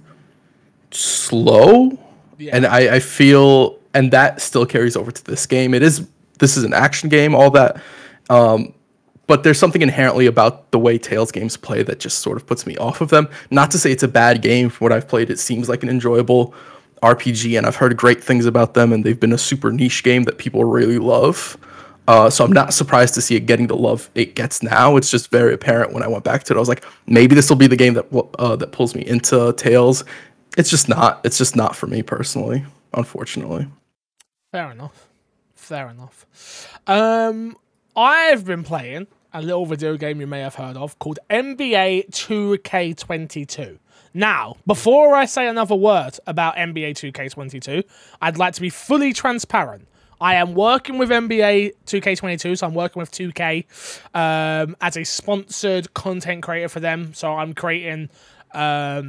slow, yeah. And I feel... And that still carries over to this game. This is an action game, all that. But there's something inherently about the way Tales games play that just sort of puts me off of them. Not to say it's a bad game. From what I've played, it seems like an enjoyable RPG, and I've heard great things about them, and they've been a super niche game that people really love. So I'm not surprised to see it getting the love it gets now. It's just very apparent when I went back to it. I was like, maybe this will be the game that pulls me into Tales. It's just not. It's just not for me personally, unfortunately. Fair enough. Fair enough. I've been playing a little video game you may have heard of called NBA 2K22. Now, before I say another word about NBA 2K22, I'd like to be fully transparent. I am working with NBA 2K22, so I'm working with 2K as a sponsored content creator for them. So I'm creating a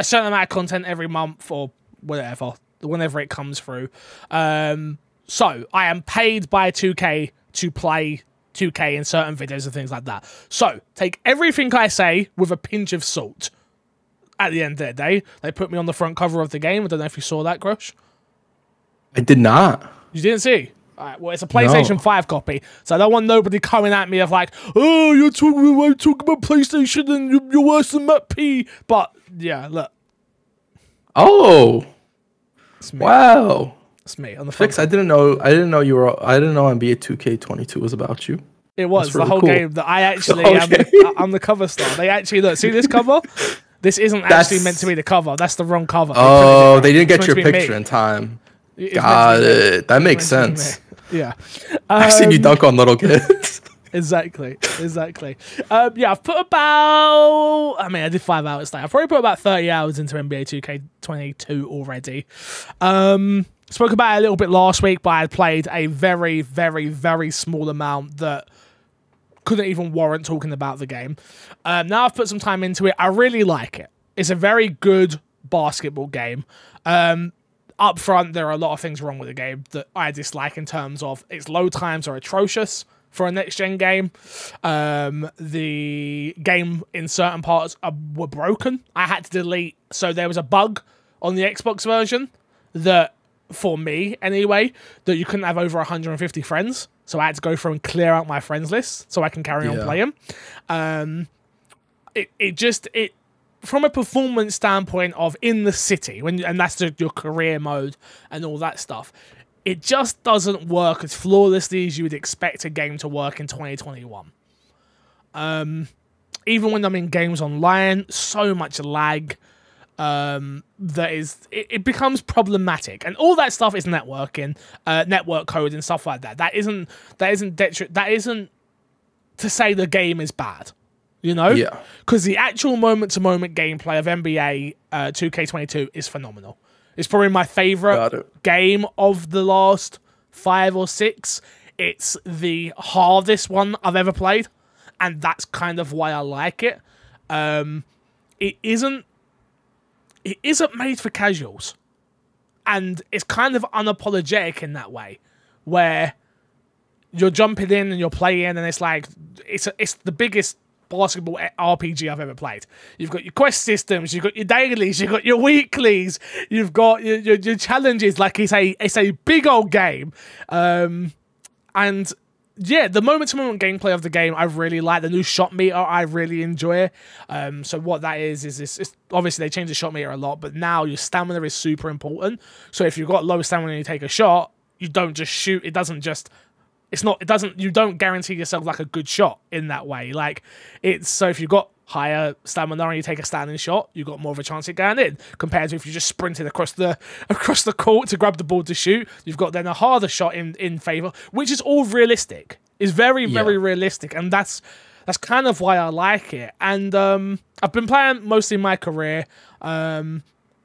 certain amount of content every month or whatever, whenever it comes through. So I am paid by 2K to play 2K in certain videos and things like that. So take everything I say with a pinch of salt. At the end of the day, they put me on the front cover of the game. I don't know if you saw that, Crush. I did not. You didn't see? All right, well, it's a PlayStation 5 copy, so I don't want nobody coming at me of like, oh, you're talking about PlayStation and you're worse than Matt P. But, yeah, look. Oh. It's me. Wow. It's me on the Fix. I didn't know you were. I didn't know NBA 2K22 was about you. It was really the whole cool. Game that I actually I'm the cover star. They actually look. See this cover? This isn't actually meant to be the cover. That's the wrong cover. Oh, they didn't get your picture in time. Got it. That makes sense. Yeah. I've seen you dunk on little kids. Exactly. Yeah, I've put about... I mean, I did 5 hours there. I've probably put about 30 hours into NBA 2K22 already. Spoke about it a little bit last week, but I had played a very, very, very small amount that couldn't even warrant talking about the game. Now I've put some time into it. I really like it. It's a very good basketball game. Up front, there are a lot of things wrong with the game that I dislike in terms of its load times are atrocious for a next-gen game. The game in certain parts were broken. I had to delete. So there was a bug on the Xbox version that, for me anyway, that you couldn't have over 150 friends. So I had to go through and clear out my friends list so I can carry on playing. It from a performance standpoint of in the city, and that's your career mode and all that stuff, it just doesn't work as flawlessly as you would expect a game to work in 2021. Even when I'm in games online, so much lag that it becomes problematic, and all that stuff is networking, network code and stuff like that. That isn't to say the game is bad, you know? Yeah. Because the actual moment-to-moment gameplay of NBA 2K22 is phenomenal. It's probably my favorite game of the last 5 or 6. It's the hardest one I've ever played, and that's kind of why I like it. It isn't made for casuals, and it's kind of unapologetic in that way, where you're jumping in and you're playing, and it's like it's the biggest basketball RPG I've ever played. You've got your quest systems, you've got your dailies, you've got your weeklies, you've got your challenges. Like it's a big old game, and yeah, the moment-to-moment gameplay of the game I really like. The new shot meter I really enjoy. So what that is obviously they changed the shot meter a lot, but now your stamina is super important. So if you've got low stamina and you take a shot, you don't just shoot. You don't guarantee yourself like a good shot in that way. Like so if you've got higher stamina and you take a standing shot, you've got more of a chance at going in compared to if you just sprinted across the court to grab the ball to shoot. You've got then a harder shot in favor, which is all realistic. It's very, very realistic, and that's kind of why I like it. And I've been playing mostly my career.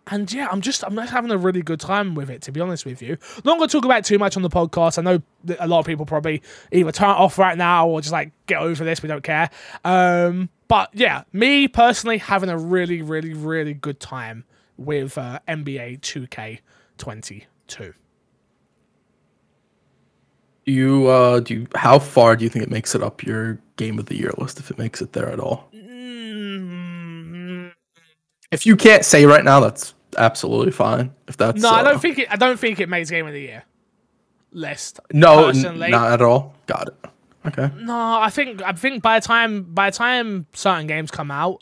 And yeah, I'm just having a really good time with it, to be honest with you. Not going to talk about it too much on the podcast. I know that a lot of people probably either turn it off right now or just like get over this. We don't care. But yeah, me personally having a really, really, really good time with NBA 2K22. Do you? How far do you think it makes it up your Game of the Year list, if it makes it there at all? If you can't say right now, that's absolutely fine. If that's no, I don't think it made Game of the Year list. No, not at all. Got it. Okay. No, I think by the time certain games come out,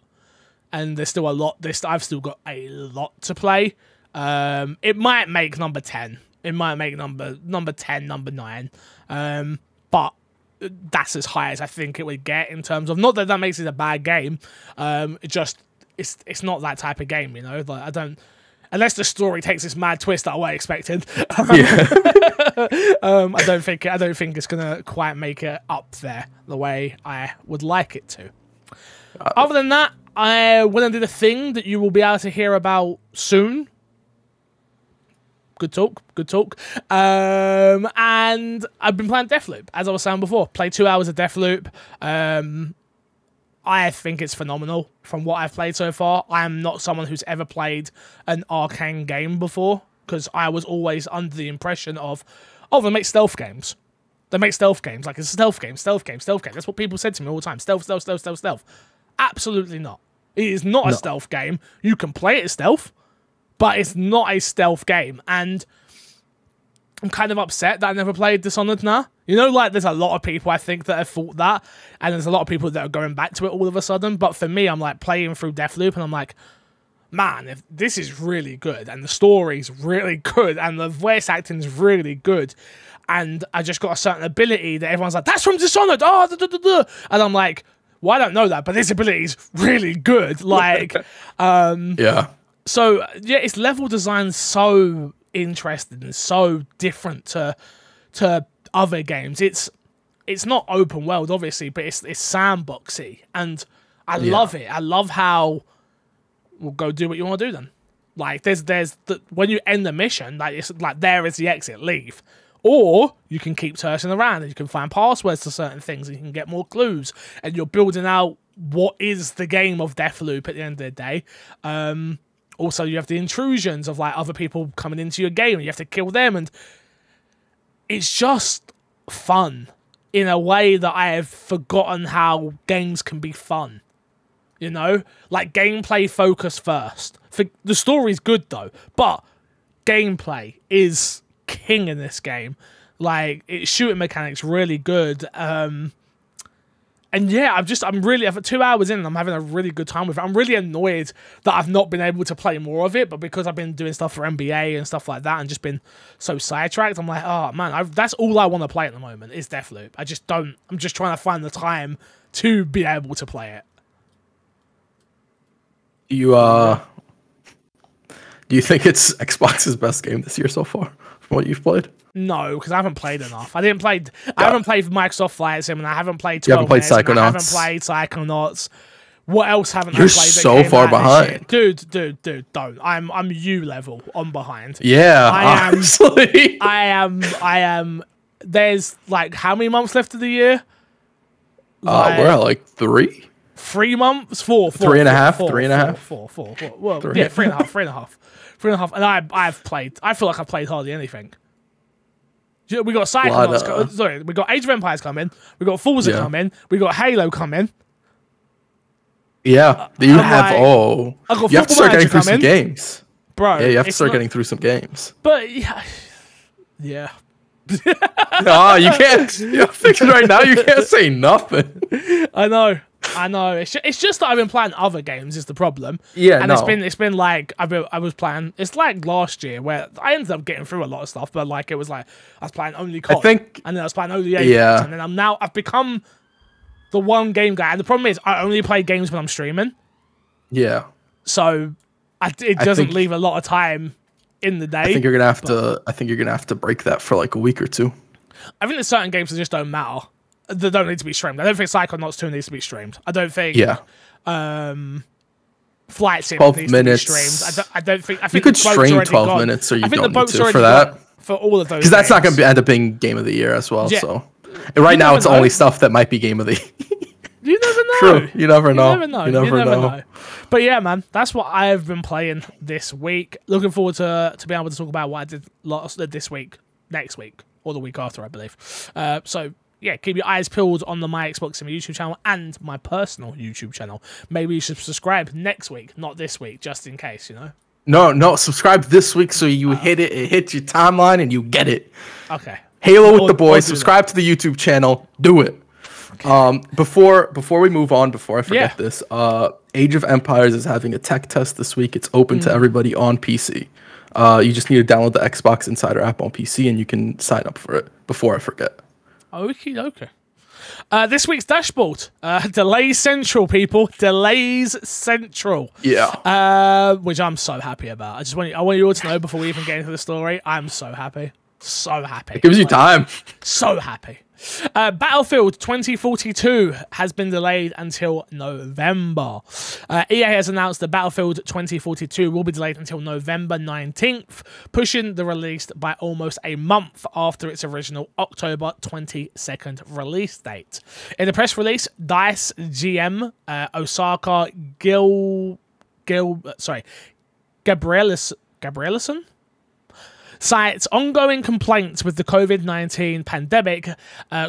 and there's still a lot. I've still got a lot to play. It might make number 10. It might make number 10, number 9. But that's as high as I think it would get in terms of. Not that that makes it a bad game. It's not that type of game, you know. Like unless the story takes this mad twist that I wasn't expecting. Yeah. I don't think it's gonna quite make it up there the way I would like it to. Other than that, I went and did a thing that you will be able to hear about soon. Good talk, good talk. And I've been playing Deathloop, as I was saying before. Played 2 hours of Deathloop. I think it's phenomenal from what I've played so far. I am not someone who's ever played an Arkane game before, because I was always under the impression of, oh, they make stealth games. They make stealth games. Like, it's a stealth game, stealth game, stealth game. That's what people said to me all the time. Stealth, stealth, stealth, stealth, stealth. Absolutely not. It is not a stealth game. You can play it as stealth, but it's not a stealth game. And I'm kind of upset that I never played Dishonored now. You know, like, there's a lot of people, I think, that have thought that, and there's a lot of people that are going back to it all of a sudden, but for me, I'm, like, playing through Deathloop, and I'm like, man, if this is really good, and the story's really good, and the voice acting's really good, and I just got a certain ability that everyone's like, that's from Dishonored, oh, da, da, da, da. And I'm like, well, I don't know that, but this ability's really good, like, yeah. So, yeah, it's level design so interesting and so different to other games. It's not open world, obviously, but it's sandboxy, and I love it. I love how we'll go do what you want to do then. Like, when you end the mission, like, it's like, there is the exit, leave. Or you can keep searching around, and you can find passwords to certain things, and you can get more clues, and you're building out what is the game of Deathloop at the end of the day. Also, you have the intrusions of, like, other people coming into your game, and you have to kill them, and it's just fun in a way that I have forgotten how games can be fun. You know? Like, gameplay focus first. The story's good, though, but gameplay is king in this game. Like, its shooting mechanic's really good. And yeah, I'm really, 2 hours in, and I'm having a really good time with it. I'm really annoyed that I've not been able to play more of it, but because I've been doing stuff for NBA and stuff like that and just been so sidetracked, I'm like, oh man, that's all I want to play at the moment is Deathloop. I'm just trying to find the time to be able to play it. Do you think it's Xbox's best game this year so far from what you've played? No, because I haven't played enough. I haven't played Microsoft Flight Sim, and I haven't played 12 Minutes. You haven't played Psychonauts. I haven't played Psychonauts. What else haven't I played? You're so far behind, dude. Don't. I'm U level. I'm behind. Yeah, honestly. I am. There's like how many months left of the year? Like, we're at like 3 months, four, 3.5, four, 3.5, four. Well, yeah, 3.5, 3.5, 3.5. And I've played. I feel like I've played hardly anything. We got Psychonauts. Sorry, we got Age of Empires coming. We got Forza coming. We got Halo coming. Yeah, you have all. You have to start getting through some games, bro. Yeah, you have to start getting through some games. But yeah. No, you can't. You're thinking right now. You can't say nothing. I know. It's just that I've been playing other games is the problem. Yeah, and it's been like I was playing. It's like last year where I ended up getting through a lot of stuff, but like it was like I was playing only COD, I think, and then I was playing only Apex, and then I've become the one game guy. And the problem is I only play games when I'm streaming. Yeah. So it doesn't leave a lot of time in the day. I think you're gonna have to break that for like a week or two. I think there's certain games that just don't matter. They don't need to be streamed. I don't think Psychonauts 2 needs to be streamed. I don't think Flight Sim 12 minutes. I think you could stream 12 gone. Minutes, or you don't need to for that. For all of those, because that's not going to end up being Game of the Year as well. Yeah. So and right now, it's only stuff that might be Game of the Year. You never know. True. You never know. You never know. But yeah, man, that's what I've been playing this week. Looking forward to being able to talk about what I did this week, next week, or the week after, I believe. So yeah, keep your eyes peeled on the My Xbox Sim YouTube channel and my personal YouTube channel. Maybe you should subscribe next week, not this week, just in case, you know. No, subscribe this week so you hit it. It hits your timeline and you get it. Okay. Halo with the boys. Subscribe to the YouTube channel. Do it. Okay. Before we move on, before I forget this, Age of Empires is having a tech test this week. It's open to everybody on PC. You just need to download the Xbox Insider app on PC and you can sign up for it. Before I forget. Okie dokie. This week's dashboard, delays central, people. Delays central. Yeah. Which I'm so happy about. I want you all to know before we even get into the story. I'm so happy. So happy. It gives you time. So happy. Battlefield 2042 has been delayed until November. EA has announced that Battlefield 2042 will be delayed until November 19th, pushing the release by almost a month after its original October 22nd release date. In the press release, DICE GM Osaka Gabrielison cites ongoing complaints with the COVID-19 pandemic.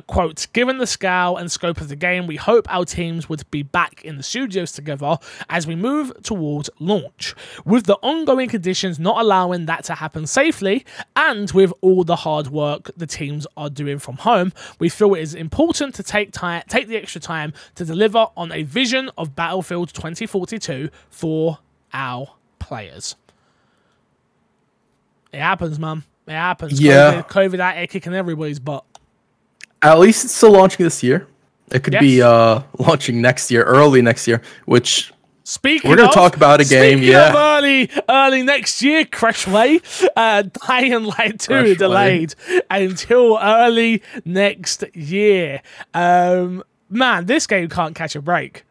Quote, given the scale and scope of the game, we hope our teams would be back in the studios together as we move towards launch. With the ongoing conditions not allowing that to happen safely, and with all the hard work the teams are doing from home, we feel it is important to take the extra time to deliver on a vision of Battlefield 2042 for our players. It happens, man. It happens. Yeah. COVID out here kicking everybody's butt. At least it's still launching this year. It could be launching next year, early next year, which we're going to talk about a game. Yeah. Early next year, Crashway. Dying Light 2 delayed until early next year. Man, this game can't catch a break.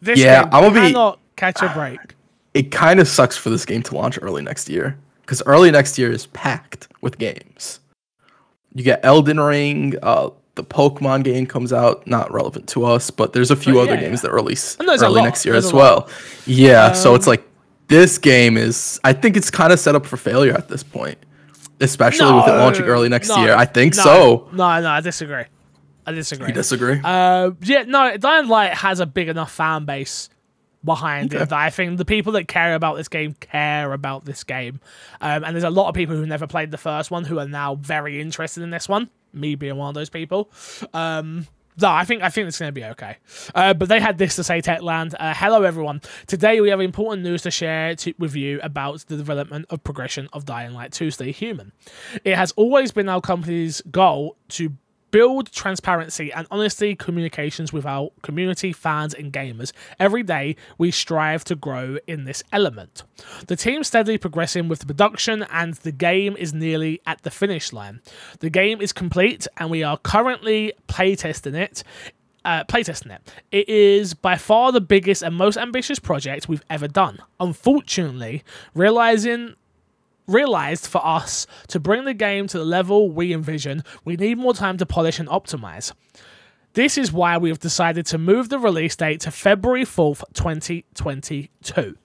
This game cannot catch a break. It kind of sucks for this game to launch early next year. Because early next year is packed with games. You get Elden Ring. The Pokemon game comes out. Not relevant to us, but there's a few other games that release early next year as well. Yeah, so it's like this game is... I think it's kind of set up for failure at this point. Especially with it launching early next year. I think so. No, I disagree. You disagree? Yeah, no, Dying Light has a big enough fan base behind it. I think the people that care about this game care about this game, and there's a lot of people who never played the first one who are now very interested in this one, me being one of those people. No, I think it's going to be okay. But they had this to say, Techland. Hello, everyone. Today, we have important news to share with you about the development of progression of Dying Light 2 Stay Human. It has always been our company's goal to build transparency and honesty communications with our community, fans, and gamers. Every day, we strive to grow in this element. The team's steadily progressing with the production, and the game is nearly at the finish line. The game is complete, and we are currently playtesting it. It is by far the biggest and most ambitious project we've ever done. Unfortunately, realized for us to bring the game to the level we envision, we need more time to polish and optimize. This is why we have decided to move the release date to February 4th, 2022.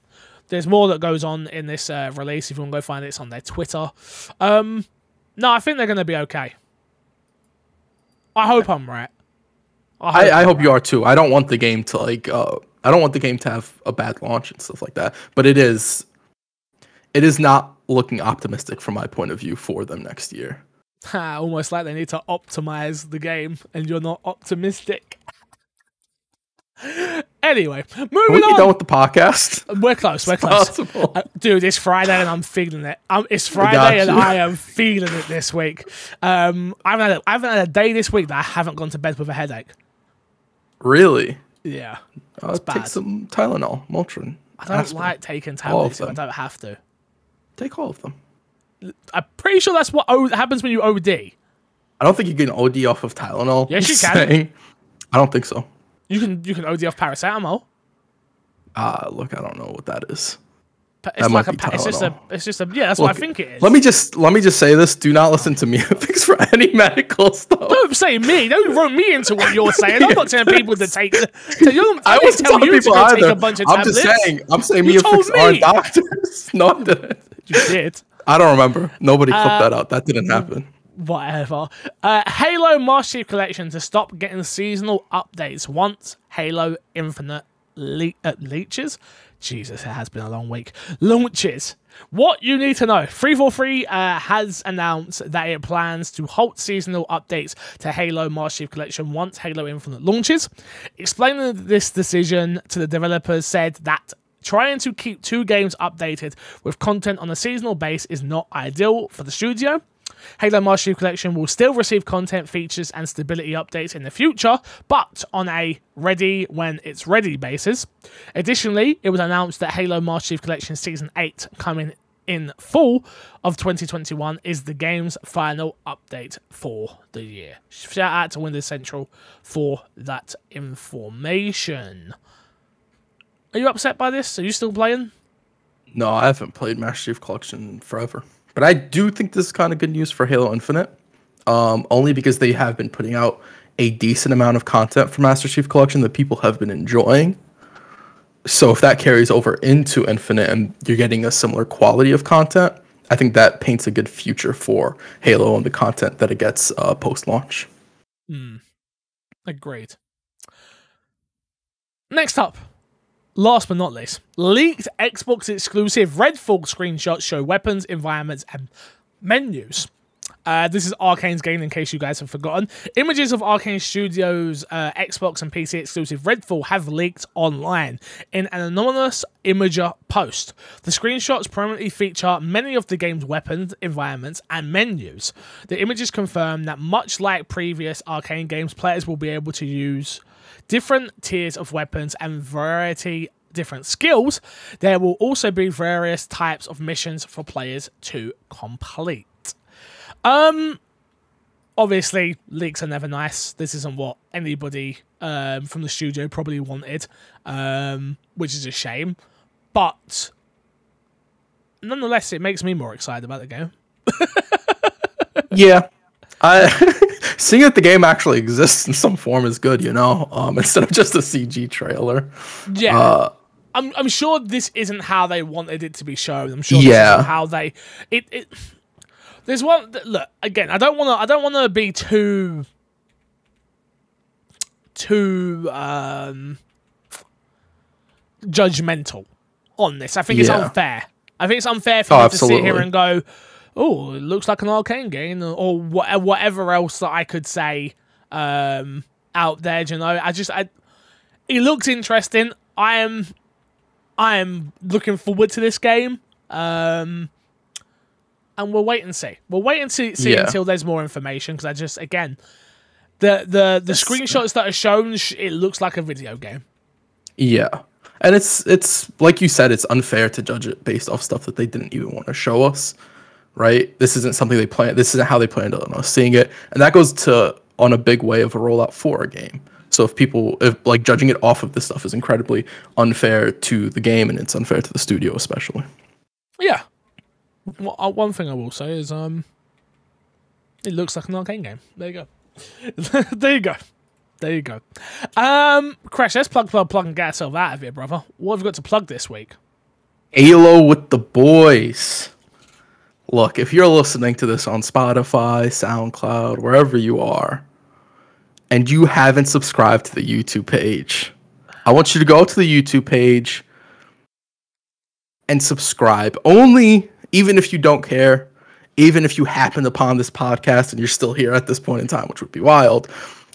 There's more that goes on in this release. If you want to go find it, it's on their Twitter. No, I think they're going to be okay. I hope I'm right. I hope you are too. I don't want the game to I don't want the game to have a bad launch and stuff like that. But it is not looking optimistic from my point of view for them next year. Almost like they need to optimize the game and you're not optimistic. Anyway, moving on. Are we done with the podcast? We're close. We're close. Dude, it's Friday and I'm feeling it. It's Friday and I am feeling it this week. I haven't had a day this week that I haven't gone to bed with a headache. Really? Yeah. I'll take some Tylenol, Motrin. I don't like taking tablets if I don't have to. Take all of them. I'm pretty sure that's what happens when you OD. I don't think you can OD off of Tylenol. Yes, you can. I don't think so. You can OD off paracetamol. Look, I don't know what that is. It's just a yeah. That's what I think it is. Let me just say this: do not listen to me. Thanks for any medical stuff. Don't say me. Don't run me into what you're saying. I'm not telling people to take. I wasn't telling people either. Take a bunch of tablets. I'm saying me and Fix are doctors. No, I didn't. You did. I don't remember. Nobody clipped that out. That didn't happen. Whatever. Halo Master Chief Collection to stop getting seasonal updates once Halo Infinite leeches. Jesus, it has been a long week. Launches. What you need to know. 343 has announced that it plans to halt seasonal updates to Halo Master Chief Collection once Halo Infinite launches. Explaining this decision to the developers said that trying to keep two games updated with content on a seasonal base is not ideal for the studio. Halo Master Chief Collection will still receive content, features, and stability updates in the future, but on a ready-when-it's-ready basis. Additionally, it was announced that Halo Master Chief Collection Season 8, coming in fall of 2021, is the game's final update for the year. Shout out to Windows Central for that information. Are you upset by this? Are you still playing? No, I haven't played Master Chief Collection forever. But I do think this is kind of good news for Halo Infinite, only because they have been putting out a decent amount of content for Master Chief Collection that people have been enjoying. So if that carries over into Infinite and you're getting a similar quality of content, I think that paints a good future for Halo and the content that it gets post-launch. Agreed. Next up. Last but not least, leaked Xbox exclusive Redfall screenshots show weapons, environments, and menus. This is Arkane's game, in case you guys have forgotten. Images of Arkane Studios' Xbox and PC exclusive Redfall have leaked online in an anonymous Imager post. The screenshots prominently feature many of the game's weapons, environments, and menus. The images confirm that, much like previous Arkane games, players will be able to use different tiers of weapons and variety different skills. There will also be various types of missions for players to complete. Obviously, leaks are never nice. This isn't what anybody from the studio probably wanted, which is a shame. But nonetheless, it makes me more excited about the game. Yeah. Seeing that the game actually exists in some form is good, you know, instead of just a CG trailer. Yeah. I'm sure this isn't how they wanted it to be shown. I'm sure this isn't how they there's one look, again, I don't wanna be too judgmental on this. I think it's unfair. I think it's unfair for me to sit here and go, oh, it looks like an Arkane game, or whatever else that I could say out there. You know, it looks interesting. I am looking forward to this game, and we'll wait and see. We'll wait and see until there's more information, because I just, again, the screenshots that are shown, it looks like a video game. Yeah. And it's like you said, it's unfair to judge it based off stuff that they didn't even want to show us. Right, this isn't something they planned. This isn't how they planned on us seeing it, and that goes to on a big way of a rollout for a game. So if like judging it off of this stuff is incredibly unfair to the game, and it's unfair to the studio especially. Yeah. Well, one thing I will say is, it looks like an Arkane game. There you go. There you go. There you go. Crash, let's plug and get ourselves out of here, brother. What have we got to plug this week? Halo with the boys. Look, if you're listening to this on Spotify, SoundCloud, wherever you are, and you haven't subscribed to the YouTube page, I want you to go to the YouTube page and subscribe. Only, even if you don't care, even if you happened upon this podcast and you're still here at this point in time, which would be wild,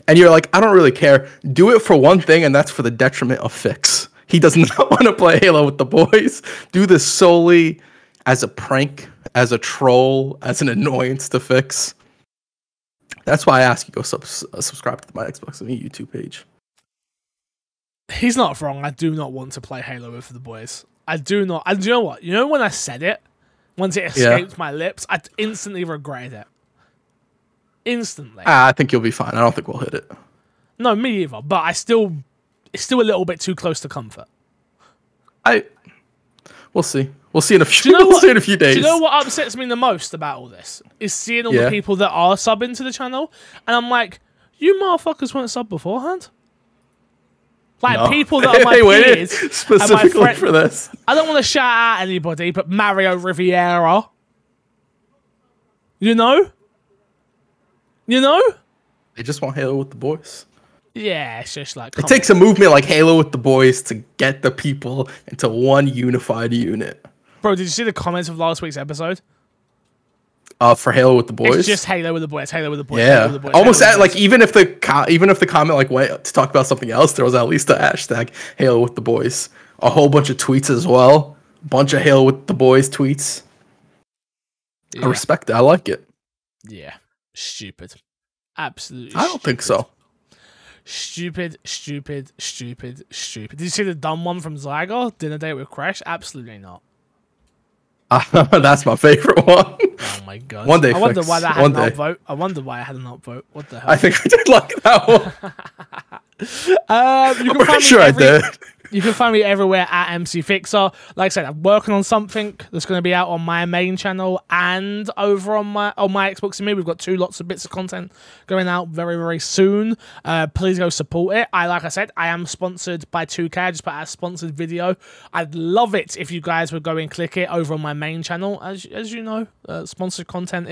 and you're like, I don't really care, do it for one thing, and that's for the detriment of Fix. He does not want to play Halo with the boys. Do this solely as a prank, as a troll, as an annoyance to Fix. That's why I ask you go subscribe to my Xbox and YouTube page. He's not wrong. I do not want to play Halo with the boys. I do not. And you know what? You know when I said it, once it escaped my lips, I instantly regretted it. Instantly. I think you'll be fine. I don't think we'll hit it. No, me either. But it's still a little bit too close to comfort. We'll see. We'll see in a few. We'll see in a few days. Do you know what upsets me the most about all this is seeing all the people that are subbing to the channel, and I'm like, you motherfuckers weren't subbed beforehand. Like people that are my peers specifically my for this. I don't want to shout out anybody, but Mario Riviera. You know. They just want Halo with the boys. Yeah, it's just like... It takes a movement like Halo with the boys to get the people into one unified unit. Bro, did you see the comments of last week's episode? For Halo with the boys? It's just Halo with the boys, Halo with the boys, Halo with the boys. Almost at, like, even if the comment like went to talk about something else, there was at least a hashtag Halo with the boys. A whole bunch of tweets as well. A bunch of Halo with the boys tweets. Yeah. I respect it. I like it. Yeah. Stupid. Absolutely stupid. I don't think so. Stupid, stupid, stupid, stupid. Did you see the dumb one from Zygar? Dinner date with Crash? Absolutely not. That's my favorite one. Oh my god. One day. I wonder why that had an upvote. I wonder why I had an upvote. What the hell? I think I did like that one. I'm pretty sure I did. You can find me everywhere at MC Fixer. Like I said, I'm working on something that's going to be out on my main channel and over on my Xbox and me. We've got two lots of bits of content going out very, very soon. Please go support it. Like I said, I am sponsored by 2K. I just put out a sponsored video. I'd love it if you guys would go and click it over on my main channel. As you know, sponsored content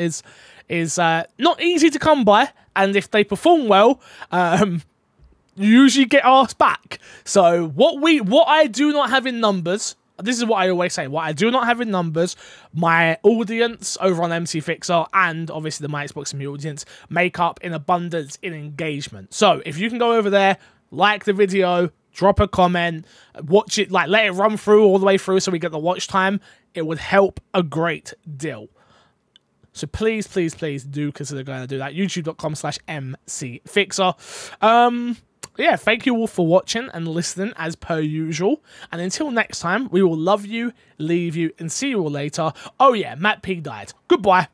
is not easy to come by. And if they perform well... you usually get asked back. So what I do not have in numbers, this is what I always say, what I do not have in numbers, my audience over on MC Fixer and obviously the My Xbox and Me audience make up in abundance in engagement. So if you can go over there, like the video, drop a comment, watch it, like let it run through all the way through so we get the watch time, it would help a great deal. So please, please, please do consider going to do that. YouTube.com/MCFixer. Yeah, thank you all for watching and listening as per usual. And until next time, we will love you, leave you, and see you all later. Oh yeah, Matt P died. Goodbye.